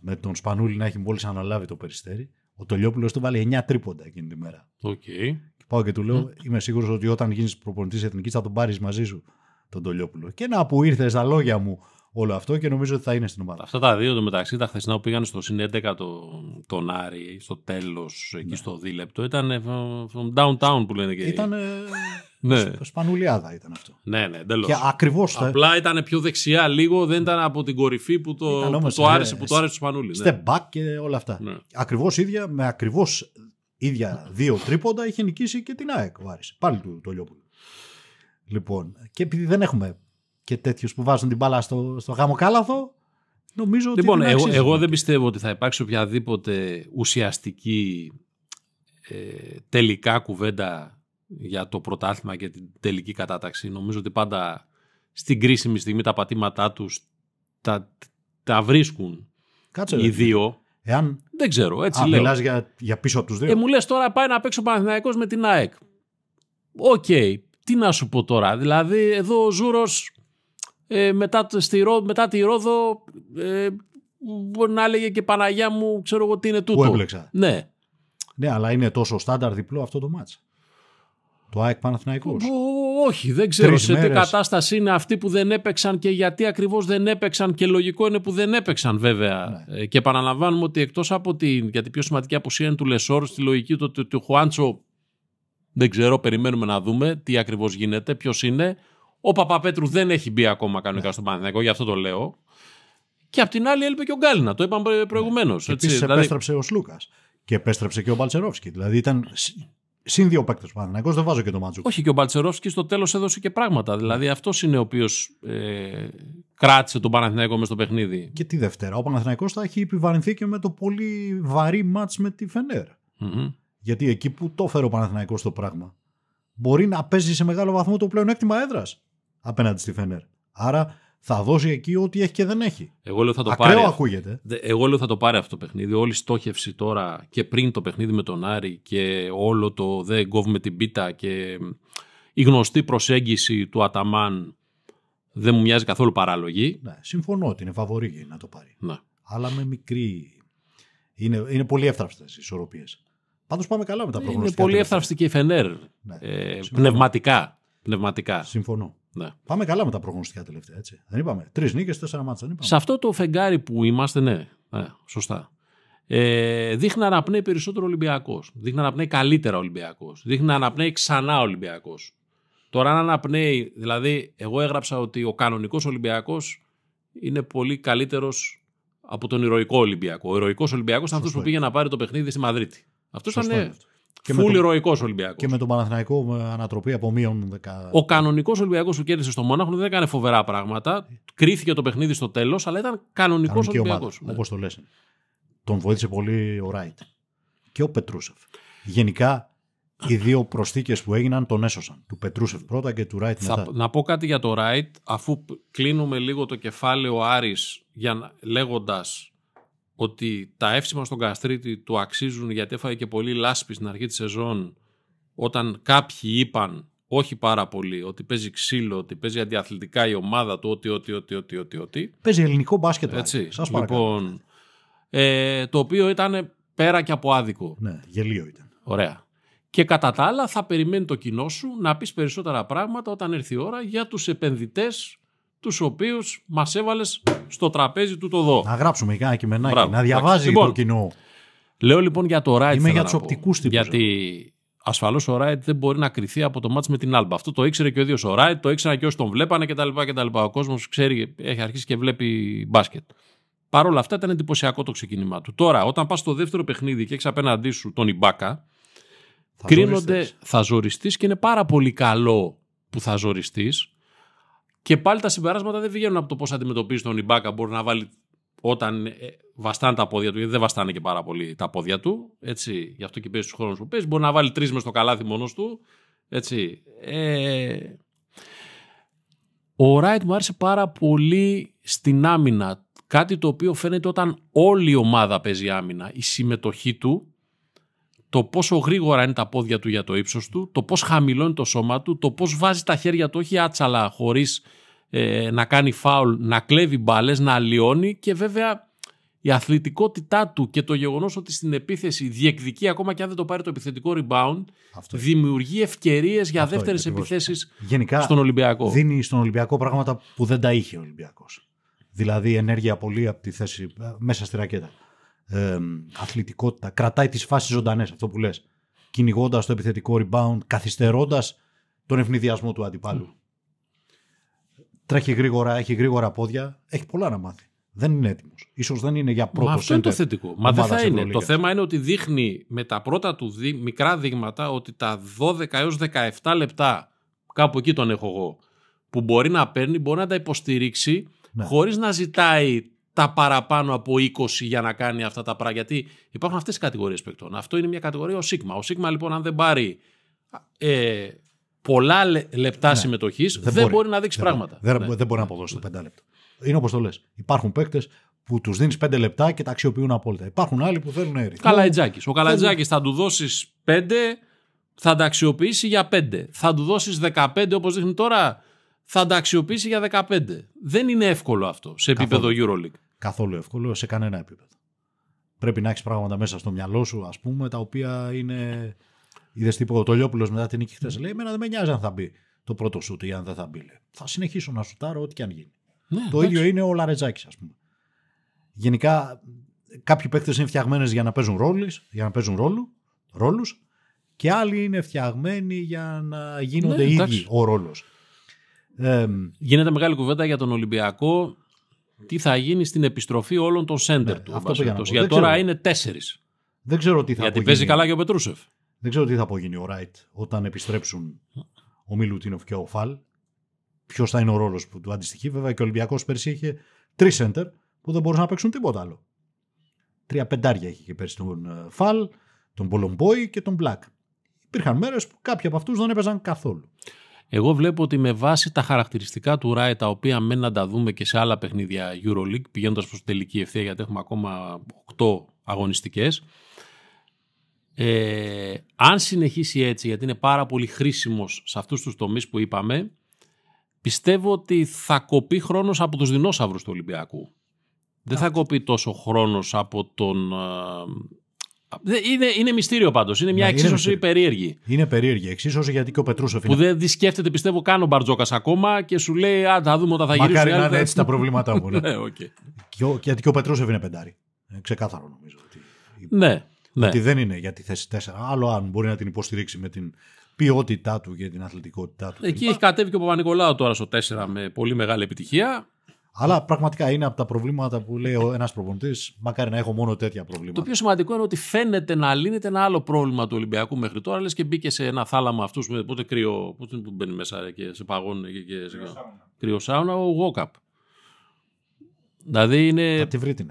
με τον Σπανούλη να έχει μόλις αναλάβει το Περιστέρι. Ο Τολιόπουλος του βάλει 9 τρίποντα εκείνη τη μέρα. Okay. Πάω και του λέω: Είμαι σίγουρος ότι όταν γίνεις προπονητής εθνικής θα τον πάρεις μαζί σου τον Τολιόπουλο. Και να που ήρθε στα λόγια μου όλο αυτό και νομίζω ότι θα είναι στην ομάδα. Αυτά τα δύο, το μεταξύ, τα χθεσινά που πήγαν στο συν 11 τον Άρη, στο τέλος, εκεί, ναι, στο δίλεπτο, ήταν from downtown που λένε και. Ήταν. Ναι. Σπανουλιάδα ήταν αυτό. Ναι, ναι, εντελώς. Και ακριβώς. Απλά ήταν πιο δεξιά λίγο, δεν ήταν από την κορυφή που το άρεσε του Σπανούλη. Step back και όλα αυτά. Ναι. Ακριβώς ίδια, με ακριβώς ίδια δύο τρίποντα είχε νικήσει και την ΑΕΚ ο Άρης. Πάλι του Τολιόπουλου. Λοιπόν, και επειδή δεν έχουμε και τέτοιους που βάζουν την μπάλα στο γαμοκάλαθο, νομίζω ότι. Λοιπόν, εγώ δεν πιστεύω ότι θα υπάρξει οποιαδήποτε ουσιαστική τελικά κουβέντα για το πρωτάθλημα και την τελική κατάταξη. Νομίζω ότι πάντα στην κρίσιμη στιγμή τα πατήματά τους τα βρίσκουν. Κάτσε, οι δύο. Εάν. Δεν ξέρω, έτσι λέω. Μιλάς για πίσω από τους δύο. Μου λες τώρα πάει να παίξει ο Παναθηναϊκός με την ΑΕΚ. Οκ. Τι να σου πω τώρα. Δηλαδή, εδώ ο Ζούρος μετά τη Ρόδο μπορεί να έλεγε και Παναγιά μου, ξέρω εγώ τι είναι τούτο. Που έμπλεξα. Ναι. Ναι, αλλά είναι τόσο στάνταρ διπλό αυτό το μάτς. Το ΑΕΚ Παναθηναϊκός. Όχι, δεν ξέρω σε τι κατάσταση είναι αυτοί που δεν έπαιξαν και γιατί ακριβώς δεν έπαιξαν, και λογικό είναι που δεν έπαιξαν βέβαια. Ναι. Και επαναλαμβάνουμε ότι εκτός από γιατί πιο σημαντική απουσία είναι του Λεσόρ, στη λογική του Χουάντσο, δεν ξέρω, περιμένουμε να δούμε τι ακριβώς γίνεται, ποιος είναι. Ο Παπαπέτρου δεν έχει μπει ακόμα κανονικά, ναι, στον Παναθηναϊκό, γι' αυτό το λέω. Και απ' την άλλη έλειπε και ο Γκάλινα, το είπαμε προηγουμένως. Ναι. Επίσης επέστρεψε ο Σλούκας και επέστρεψε και ο Μπαλτσερόφσκι. Δηλαδή ήταν. Συν δύο παίκτες του Παναθηναϊκός, δεν βάζω και το Μάντζουκ. Όχι, και ο Μπαλτσερόφσκι στο τέλος έδωσε και πράγματα. Δηλαδή αυτός είναι ο οποίος κράτησε τον Παναθηναϊκό μες στο παιχνίδι. Και τη Δευτέρα, ο Παναθηναϊκός θα έχει επιβαρυνθεί και με το πολύ βαρύ μάτς με τη Φενέρ. Mm-hmm. Γιατί εκεί που το φέρει ο Παναθηναϊκός το πράγμα, μπορεί να παίζει σε μεγάλο βαθμό το πλεονέκτημα έδρας απέναντι στη Φενέρ. Άρα θα δώσει εκεί ό,τι έχει και δεν έχει. Εγώ λέω θα το πάρει. Ακραίο ακούγεται. Εγώ λέω θα το πάρει αυτό το παιχνίδι. Όλη η στόχευση τώρα και πριν το παιχνίδι με τον Άρη και όλο το δεν κόβουμε την πίτα και η γνωστή προσέγγιση του Αταμάν δεν μου μοιάζει καθόλου παράλογη. Ναι, συμφωνώ ότι είναι φαβορή να το πάρει. Ναι. Αλλά με μικρή. Είναι πολύ εύθραυστες οι ισορροπίες. Πάντως πάμε καλά με τα προγνωστικά. Είναι πολύ εύθραυστη και η Φενέρ. Ναι. Πνευματικά. Συμφωνώ. Ναι. Πάμε καλά με τα προγνωστικά τελευταία, έτσι. Δεν είπαμε. 3 νίκες, 4 μάτς. Δεν είπαμε. Σε αυτό το φεγγάρι που είμαστε, ναι, σωστά. Δείχνει να αναπνέει περισσότερο Ολυμπιακός. Δείχνει να αναπνέει καλύτερα Ολυμπιακός. Δείχνει να αναπνέει ξανά Ολυμπιακός. Τώρα, αν αναπνέει, δηλαδή, εγώ έγραψα ότι ο κανονικός Ολυμπιακός είναι πολύ καλύτερος από τον ηρωικό Ολυμπιακό. Ο ηρωικός Ολυμπιακός ήταν αυτός που πήγε να πάρει το παιχνίδι στη Μαδρίτη. Αυτό ήταν. Φούλη ηρωικός Ολυμπιακός. Και με τον Παναθηναϊκό με ανατροπή από -10. Ο κανονικός Ολυμπιακός που κέρδισε στο Μόναχο δεν έκανε φοβερά πράγματα. Κρίθηκε το παιχνίδι στο τέλος, αλλά ήταν κανονικός Ολυμπιακός. Όπως το λες. τον βοήθησε πολύ ο Ράιτ και ο Πετρούσεφ. Γενικά οι δύο προσθήκες που έγιναν τον έσωσαν. Του Πετρούσεφ πρώτα και του Ράιτ μετά. Να πω κάτι για το Ράιτ, αφού κλείνουμε λίγο το κεφάλαιο Άρης λέγοντας ότι τα εύσημα στον Καστρίτη του αξίζουν γιατί έφαγε και πολύ λάσπη στην αρχή της σεζόν, όταν κάποιοι είπαν, όχι πάρα πολύ, ότι παίζει ξύλο, ότι παίζει αντιαθλητικά η ομάδα του, ότι. Παίζει ελληνικό μπάσκετ. Έτσι, σας παρακαλώ. Το οποίο ήταν πέρα και από άδικο. Ναι, γελίο ήταν. Ωραία. Και κατά τα άλλα θα περιμένει το κοινό σου να πεις περισσότερα πράγματα όταν έρθει η ώρα για τους επενδυτές τους οποίους μας έβαλες στο τραπέζι του το δω. Να γράψουμε κάνα κειμενάκι, να διαβάζει λοιπόν, το κοινό. Λέω λοιπόν για το Ράιτ. Είμαι για τους οπτικούς τύπους. Γιατί ασφαλώς ο Ράιτ δεν μπορεί να κριθεί από το μάτς με την Άλμπα. Αυτό το ήξερε και ο ίδιος ο Ράιτ, το ήξεραν και όσοι τον βλέπανε κτλ. Ο κόσμος ξέρει, έχει αρχίσει και βλέπει μπάσκετ. Παρ' όλα αυτά ήταν εντυπωσιακό το ξεκίνημα του. Τώρα, όταν πας στο δεύτερο παιχνίδι και έχεις απέναντί σου τον Ιμπάκα. Θα ζοριστείς και είναι πάρα πολύ καλό που θα ζοριστείς και πάλι τα συμπεράσματα δεν βγαίνουν από το πώς αντιμετωπίζει τον Ιμπάκα. Μπορεί να βάλει όταν βαστάνε τα πόδια του, γιατί δεν βαστάνε και πάρα πολύ τα πόδια του, έτσι, γι' αυτό και παίζει τους χρόνους που παίζει. Μπορεί να βάλει 3 μες στο καλάθι μόνος του, έτσι. Ο Ράιτ μου άρεσε πάρα πολύ στην άμυνα, κάτι το οποίο φαίνεται όταν όλη η ομάδα παίζει άμυνα, η συμμετοχή του, το πόσο γρήγορα είναι τα πόδια του για το ύψος του, το πώς χαμηλώνει το σώμα του, το πώς βάζει τα χέρια του, όχι άτσαλα, χωρίς να κάνει φάουλ, να κλέβει μπάλες, να αλλοιώνει και βέβαια η αθλητικότητά του και το γεγονός ότι στην επίθεση διεκδικεί ακόμα και αν δεν το πάρει το επιθετικό rebound, δημιουργεί ευκαιρίες για δεύτερες επιθέσεις γενικά στον Ολυμπιακό. Δίνει στον Ολυμπιακό πράγματα που δεν τα είχε ο Ολυμπιακός. Δηλαδή ενέργεια πολύ από τη θέση μέσα στη ρακέτα. Αθλητικότητα, κρατάει τις φάσεις ζωντανές, αυτό που λες, κυνηγώντας το επιθετικό rebound, καθυστερώντας τον ευνηδιασμό του αντιπάλου. Τρέχει γρήγορα, έχει γρήγορα πόδια, έχει πολλά να μάθει, δεν είναι έτοιμος, ίσως δεν είναι για πρώτο. Μα αυτό είναι το θετικό, μα δεν θα είναι, το θέμα είναι ότι δείχνει με τα πρώτα του μικρά δείγματα ότι τα 12 έως 17 λεπτά κάπου εκεί τον έχω εγώ που μπορεί να παίρνει, μπορεί να τα υποστηρίξει, ναι, χωρίς να ζητάει τα παραπάνω από 20 για να κάνει αυτά τα πράγματα. Γιατί υπάρχουν αυτές οι κατηγορίες παικτών. Αυτό είναι μια κατηγορία ο Σίγμα. Ο Σίγμα λοιπόν αν δεν πάρει πολλά λεπτά συμμετοχής δεν μπορεί να δείξει πράγματα. Δεν μπορεί να αποδώσει το 5 λεπτά. Είναι όπως το λες. Υπάρχουν παίκτες που τους δίνεις 5 λεπτά και τα αξιοποιούν απόλυτα. Υπάρχουν άλλοι που θέλουν έρη. Καλατζάκης. Ο Καλατζάκης θα του δώσεις 5, θα τα αξιοποιήσει για 5. Θα του δώσεις 15 όπως δείχνει τώρα, θα τα αξιοποιήσει για 15. Δεν είναι εύκολο αυτό σε επίπεδο EuroLeague. Καθόλου εύκολο σε κανένα επίπεδο. Πρέπει να έχεις πράγματα μέσα στο μυαλό σου, ας πούμε, τα οποία είναι. Είδες τίποτα. Το Λιόπουλος μετά την νίκη χθες λέει: εμένα δεν με νοιάζει αν θα μπει το πρώτο σουτ ή αν δεν θα μπει. Λέει. Θα συνεχίσω να σουτάρω ό,τι και αν γίνει. Ναι, το ίδιο είναι ο Λαρετζάκης, ας πούμε. Γενικά, κάποιοι παίκτες είναι φτιαγμένες για να παίζουν ρόλους και άλλοι είναι φτιαγμένοι για να γίνονται ίδιοι ο ρόλος. Γίνεται μεγάλη κουβέντα για τον Ολυμπιακό. Τι θα γίνει στην επιστροφή όλων των σέντερ του. Για τώρα ξέρω. Είναι 4. Δεν ξέρω τι θα απογίνει. Γιατί παίζει καλά και ο Πετρούσεφ. Δεν ξέρω τι θα απογίνει ο Ράιτ όταν επιστρέψουν ο Μιλουτίνοφ και ο Φαλ. Ποιος θα είναι ο ρόλος που του αντιστοιχεί. Βέβαια και ο Ολυμπιακός πέρσι είχε 3 σέντερ που δεν μπορούσαν να παίξουν τίποτα άλλο. 3 πεντάρια είχε και πέρσι τον Φαλ, τον Πολομπόη και τον Μπλακ. Υπήρχαν μέρες που κάποιοι από αυτούς δεν έπαιζαν καθόλου. Εγώ βλέπω ότι με βάση τα χαρακτηριστικά του Ράιτ, τα οποία μένει να τα δούμε και σε άλλα παιχνίδια EuroLeague, πηγαίνοντας προς τελική ευθεία, γιατί έχουμε ακόμα 8 αγωνιστικές, αν συνεχίσει έτσι, γιατί είναι πάρα πολύ χρήσιμος σε αυτούς τους τομείς που είπαμε, πιστεύω ότι θα κοπεί χρόνος από τους δεινόσαυρους του Ολυμπιακού. Δεν θα κοπεί τόσο χρόνος από τον... Είναι μυστήριο πάντως. Είναι μια εξίσωση περίεργη. Είναι περίεργη εξίσωση γιατί και ο Πετρούσεφ. Που δεν τη σκέφτεται, πιστεύω, καν ο Μπαρτζόκας ακόμα και σου λέει: α, θα δούμε όταν θα γυρίσουμε. Μακάρι να είναι έτσι τα προβλήματά μου. Ναι, okay. Γιατί και ο Πετρούσεφ είναι πεντάρι. Ξεκάθαρο νομίζω. Ναι. Ότι δεν είναι για τη θέση 4. Άλλο αν μπορεί να την υποστηρίξει με την ποιότητά του και την αθλητικότητά του. Εκεί έχει κατέβει και ο Παπα-Νικολάου τώρα στο 4 με πολύ μεγάλη επιτυχία. Αλλά πραγματικά είναι από τα προβλήματα που λέει ένας προπονητής. Μακάρι να έχω μόνο τέτοια προβλήματα. Το πιο σημαντικό είναι ότι φαίνεται να λύνεται ένα άλλο πρόβλημα του Ολυμπιακού μέχρι τώρα. Λες και μπήκε σε ένα θάλαμα αυτούς με πότε κρύο. Πού μπαίνει μέσα και σε παγώνει και σε κρύο σάουνα. Ο Γόκαπ. Δηλαδή είναι,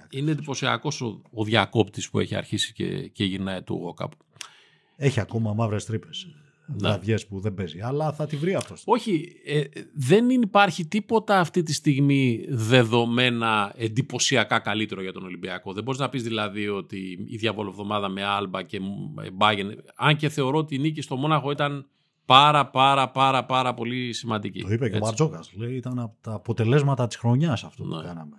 είναι εντυπωσιακός ο διακόπτης που έχει αρχίσει και γυρνάει το εγώ κάπου. Έχει ακόμα μαύρες τρύπες, βραδιές που δεν παίζει, αλλά θα τη βρει αυτό. Όχι, δεν υπάρχει τίποτα αυτή τη στιγμή δεδομένα εντυπωσιακά καλύτερο για τον Ολυμπιακό. Δεν μπορείς να πεις δηλαδή ότι η διαβολοβδομάδα με Άλμπα και Μπάγεν, αν και θεωρώ ότι η νίκη στο Μόναχο ήταν πάρα πολύ σημαντική. Το είπε και ο Μπαρτζόκας, λέει, ήταν από τα αποτελέσματα της χρονιάς αυτό που κάναμε.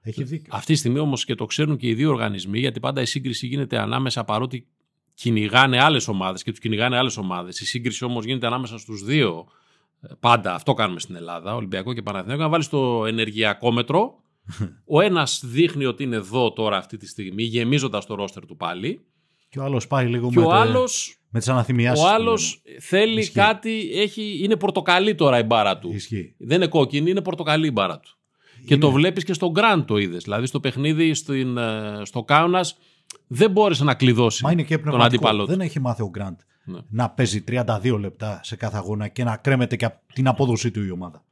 Έχει δίκιο. Αυτή τη στιγμή όμως και το ξέρουν και οι δύο οργανισμοί, γιατί πάντα η σύγκριση γίνεται ανάμεσα, παρότι κυνηγάνε άλλες ομάδες και τους κυνηγάνε άλλες ομάδες. Η σύγκριση όμως γίνεται ανάμεσα στους δύο. Πάντα αυτό κάνουμε στην Ελλάδα, Ολυμπιακό και Παναθηναϊκό. Να βάλεις το ενεργειακό μέτρο. Ο ένας δείχνει ότι είναι εδώ τώρα αυτή τη στιγμή, γεμίζοντας το ρόστερ του πάλι. Και ο άλλος πάει λίγο και με τις αναθυμιάσεις. Ο άλλος θέλει Ισχύει. Κάτι, είναι πορτοκαλί τώρα η μπάρα του. Ισχύει. Δεν είναι κόκκινη, είναι πορτοκαλί η μπάρα του. Είναι. Και το βλέπεις και στον Γκραντ το είδες. Δηλαδή στο παιχνίδι στο Κάουνας δεν μπόρεσε να κλειδώσει τον αντίπαλό του. Δεν έχει μάθει ο Γκραντ να παίζει 32 λεπτά σε κάθε αγώνα και να κρέμεται και από την απόδοσή του η ομάδα.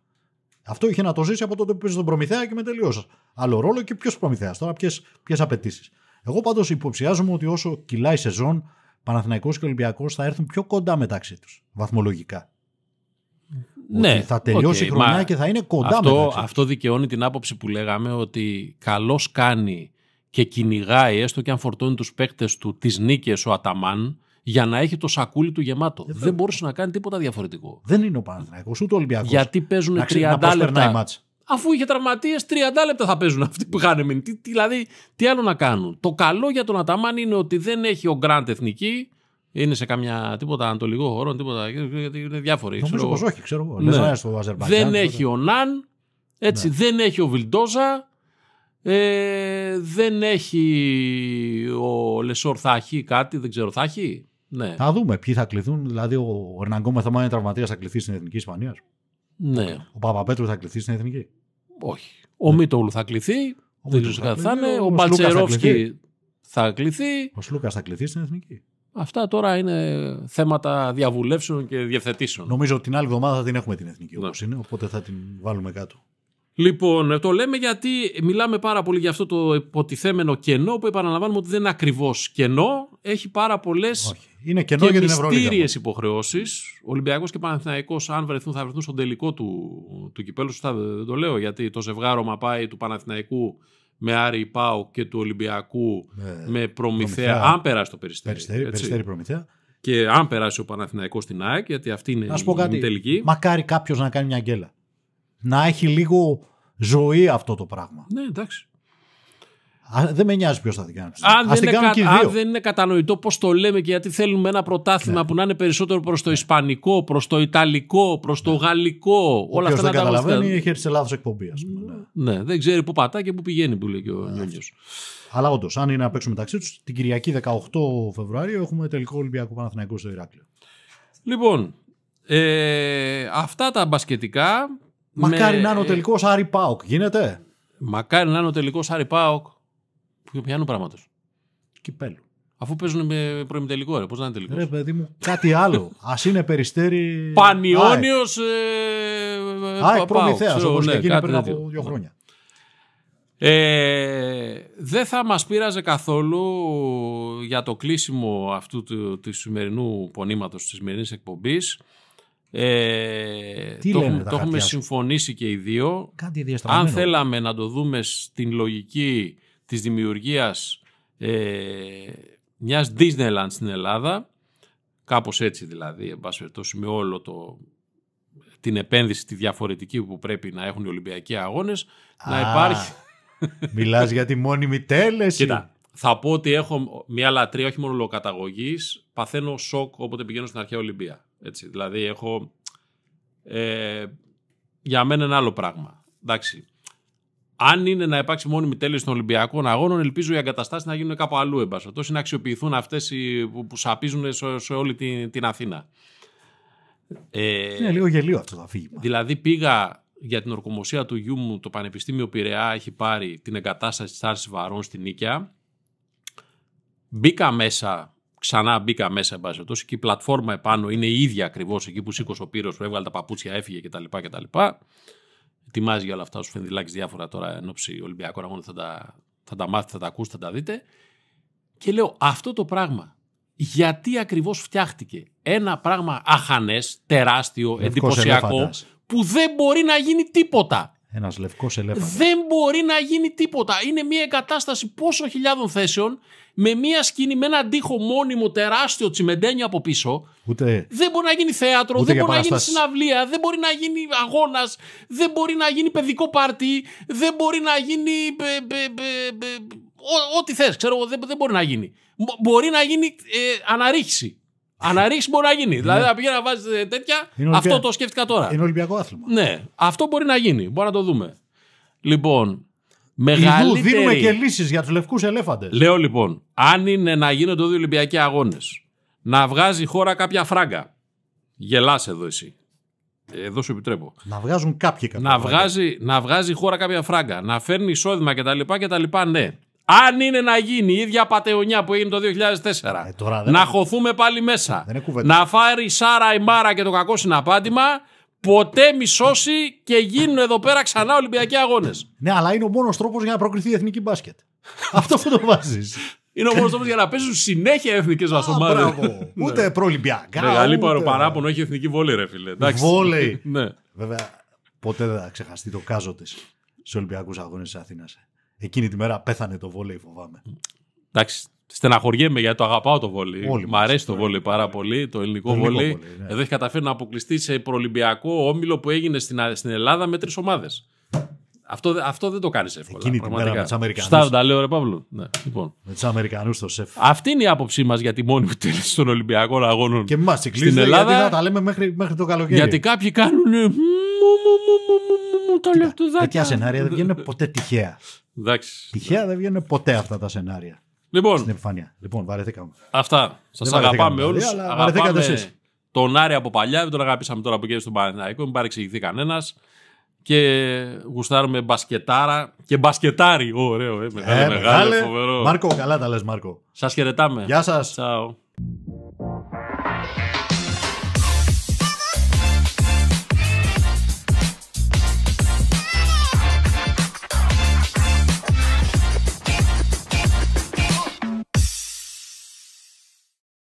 Αυτό είχε να το ζήσει από τότε που παίζει τον Προμηθέα και με τελειώσει. Άλλο ρόλο και ποιος Προμηθέας τώρα, ποιες απαιτήσεις. Εγώ πάντως υποψιάζομαι ότι όσο κυλάει η σεζόν, Παναθηναϊκός και Ολυμπιακός θα έρθουν πιο κοντά μεταξύ τους βαθμολογικά. Ναι, ότι θα τελειώσει η χρονιά και θα είναι κοντά μεταξύ τους. Αυτό δικαιώνει την άποψη που λέγαμε ότι καλώς κάνει και κυνηγάει, έστω και αν φορτώνει τους παίκτες του, τις νίκες ο Αταμάν, για να έχει το σακούλι του γεμάτο. Δεν μπορούσε να κάνει τίποτα διαφορετικό. Δεν είναι ο Παναθηναϊκός ούτε ο Ολυμπιακός. Γιατί παίζουν 30 λεπτά. Αφού είχε τραυματίες, 30 λεπτά θα παίζουν αυτοί που είχαν μείνει. Δηλαδή, τι άλλο να κάνουν. Το καλό για τον Αταμάν είναι ότι δεν έχει ο Γκραντ εθνική. Είναι σε καμιά τίποτα ανατολικό χώρο, τίποτα. Είναι διάφοροι. Νομίζω πως όχι, ξέρω εγώ. Δεν έχει ο Ναν. Έτσι, ναι. Δεν έχει ο Βιλντόζα. Δεν έχει ο Λεσόρ. Θα έχει κάτι, δεν ξέρω. Θα έχει. Ναι. Θα δούμε ποιοι θα κληθούν. Δηλαδή, ο Ερναγκόμε θα μάθει τραυματίας, θα κληθεί στην Εθνική Ισπανία. Ναι. Ο Παπαπέτρου θα κληθεί στην Εθνική. Όχι. Ο Μίτογλου θα κληθεί. Δεν ξέρω τι θα είναι. Ο Μπαλτσερόφσκι θα κληθεί. Ο Σλούκας θα κληθεί στην Εθνική. Αυτά τώρα είναι θέματα διαβουλεύσεων και διευθετήσεων. Νομίζω ότι την άλλη εβδομάδα θα την έχουμε την Εθνική όπως είναι, οπότε θα την βάλουμε κάτω. Λοιπόν, το λέμε γιατί μιλάμε πάρα πολύ για αυτό το υποτιθέμενο κενό που επαναλαμβάνουμε ότι δεν είναι ακριβώς κενό. Έχει πάρα πολλές και μυστήριες υποχρεώσεις. Ο Ολυμπιακός και Παναθηναϊκός, αν βρεθούν, θα βρεθούν στον τελικό του κυπέλου. Σωστά, δεν το λέω, γιατί το ζευγάρωμα πάει του Παναθηναϊκού με Άρη Πάο και του Ολυμπιακού με Προμηθέα. Αν περάσει το Περιστέρι Προμηθέα. Και αν περάσει ο Παναθηναϊκός στην ΑΕΚ, γιατί αυτή είναι η τελική. Μακάρι κάποιος να κάνει μια γκέλα. Να έχει λίγο ζωή αυτό το πράγμα. Ναι, εντάξει. Δεν με νοιάζει ποιος θα την κάνει. Αν δεν είναι κατανοητό πώς το λέμε και γιατί θέλουμε ένα πρωτάθλημα που να είναι περισσότερο προς το ισπανικό, προς το ιταλικό, προς το γαλλικό. Όλα αυτά δεν τα καταλαβαίνει, έχει έρθει σε λάθος εκπομπή. Ναι, δεν ξέρει πού πατά και πού πηγαίνει, που λέει και ο Νιόνιος. Αλλά όντως, αν είναι να παίξουν μεταξύ τους, την Κυριακή 18 Φεβρουαρίου έχουμε τελικό Ολυμπιακού Παναθηναϊκού στο Ηράκλειο. Λοιπόν, αυτά τα μπασκετικά. Μακάρι να είναι ο τελικός Άρη Πάοκ, γίνεται. Μακάρι να είναι ο τελικός Άρη Πάοκ. Ποιανού πράγματος. Κυπέλου. Αφού παίζουν με προημιτελικό, ρε. Πώς να είναι τελικός. Ρε, παιδί μου, κάτι άλλο. Ας είναι Περιστέρι. Πανιόνιος. Προμηθέας, όπως έγινε πριν από 2 χρόνια. Δεν θα μας πείραζε καθόλου για το κλείσιμο αυτού του σημερινού πονήματος, της σημερινής εκπομπής. Το έχουμε συμφωνήσει και οι δύο. Αν θέλαμε να το δούμε στην λογική της δημιουργίας μιας Disneyland στην Ελλάδα, κάπως έτσι δηλαδή, με όλο την επένδυση τη διαφορετική που πρέπει να έχουν οι Ολυμπιακοί Αγώνες, να υπάρχει. Μιλάς για τη μόνιμη τέλεση. Κοίτα, θα πω ότι έχω μια λατρεία όχι μόνο λογοκαταγωγής, παθαίνω σοκ όποτε πηγαίνω στην αρχαία Ολυμπία. Έτσι, δηλαδή έχω για μένα ένα άλλο πράγμα. Εντάξει. Αν είναι να υπάρξει μόνιμη τέλεση των Ολυμπιακών Αγώνων, ελπίζω οι εγκαταστάσεις να γίνουν κάπου αλλού, εμπασχετώς, να αξιοποιηθούν αυτές που σαπίζουν σε όλη την Αθήνα. Είναι λίγο γελίο αυτό το αφήγημα. Δηλαδή πήγα για την ορκομοσία του γιού μου, το Πανεπιστήμιο Πειραιά έχει πάρει την εγκατάσταση της Άρσης Βαρών στη Νίκαια. Μπήκα μέσα, εμπασχετώς, και η πλατφόρμα επάνω είναι η ίδια ακριβώς εκεί που σήκωσε ο Πύρος, που έβγαλε τα παπούτσια, έφυγε κτλ. ετοιμάζει για όλα αυτά ο Σφενδυλάκης διάφορα τώρα εν ώψη Ολυμπιακού Αγώνων, θα τα μάθετε, θα τα ακούσετε, θα τα δείτε. Και λέω, αυτό το πράγμα γιατί ακριβώς φτιάχτηκε? Ένα πράγμα αχανές, τεράστιο, εντυπωσιακό, ελέφαντας, που δεν μπορεί να γίνει τίποτα. Ένας λευκός ελέφαντας. Δεν μπορεί να γίνει τίποτα. Είναι μια εγκατάσταση πόσο χιλιάδων θέσεων, με μια σκηνή, με έναν τοίχο μόνιμο τεράστιο τσιμεντένιο από πίσω. Ούτε... Δεν μπορεί να γίνει θέατρο, ούτε δεν μπορεί παραστάσεις, να γίνει συναυλία, δεν μπορεί να γίνει αγώνας, δεν μπορεί να γίνει παιδικό πάρτι, δεν μπορεί να γίνει... Ό,τι θες, ξέρω εγώ, δεν μπορεί να γίνει. Μπορεί να γίνει αναρρίχηση. Αναρρίχηση μπορεί να γίνει. Δηλαδή, να πηγαίνει να βάζει τέτοια. Αυτό το σκέφτηκα τώρα. Είναι Ολυμπιακό άθλημα. Ναι, αυτό μπορεί να γίνει. Μπορεί να το δούμε. Λοιπόν, μεγαλύτερη. Δίνουμε και λύσεις για τους λευκούς ελέφαντες. Λέω λοιπόν, αν είναι να γίνονται δύο Ολυμπιακοί αγώνες, να βγάζει η χώρα κάποια φράγκα. Γελάς εδώ εσύ. Εδώ σου επιτρέπω. Να βγάζουν κάποιοι κάποια να βγάζει η χώρα κάποια φράγκα. Να φέρνει εισόδημα κτλ. Ναι. Αν είναι να γίνει η ίδια πατεωνιά που έγινε το 2004, να χωθούμε πάλι μέσα, να φάρει Σάρα η Μάρα και το κακό συναπάντημα, ποτέ μισώσει και γίνουν εδώ πέρα ξανά Ολυμπιακοί αγώνες. Ναι, αλλά είναι ο μόνος τρόπος για να προκριθεί η εθνική μπάσκετ. Αυτό που το βάζεις. Είναι ο μόνος τρόπος για να παίζουν συνέχεια εθνικές μας ομάδες. Ούτε προολυμπιακά. Μεγαλή παράπονο έχει εθνική βόλεϊ, ρε φίλε. Βόλεϊ. Βέβαια, ποτέ δεν θα ξεχαστεί το κάζο της στους Ολυμπιακούς αγώνες της Αθήνας. Εκείνη τη μέρα πέθανε το βόλεϊ, φοβάμαι. Εντάξει, στεναχωριέμαι γιατί το αγαπάω το βόλεϊ. Μ' αρέσει το βόλεϊ πάρα πολύ, το ελληνικό βόλεϊ. Ναι. Εδώ έχει καταφέρει να αποκλειστεί σε προολυμπιακό όμιλο που έγινε στην Ελλάδα με 3 ομάδες. Αυτό δεν το κάνεις εύκολα. Εκείνη τη μέρα με τους Αμερικανούς. Σωστά, τα λέω, ρε Παύλο. Ναι, λοιπόν. Με τους Αμερικανούς το σεφ. Αυτή είναι η άποψή μας για τη μόνιμη τέλεση των Ολυμπιακών αγώνων. Και μας συγκλίνει γιατί θα τα λέμε μέχρι το καλοκαίρι. Γιατί κάποιοι κάνουν. Τέτοια σενάρια δεν βγαίνουν ποτέ τυχαία. Εντάξει. Τυχαία δεν βγαίνουν ποτέ αυτά τα σενάρια. Λοιπόν, στην επιφάνεια. Λοιπόν, βαρεθήκαμε. Αυτά. Σας αγαπάμε όλους. Αγαπάμε τον Άρη από παλιά. Δεν τον αγαπήσαμε τώρα που έγινε στον Παναθηναϊκό. Μην παρεξηγηθεί κανένας. Και γουστάρουμε μπασκετάρα και μπασκετάρι. Ωραίο, μεγάλο, φοβερό. Μάρκο, καλά τα λες, Μάρκο. Σας χαιρετάμε. Γεια σας. Ciao.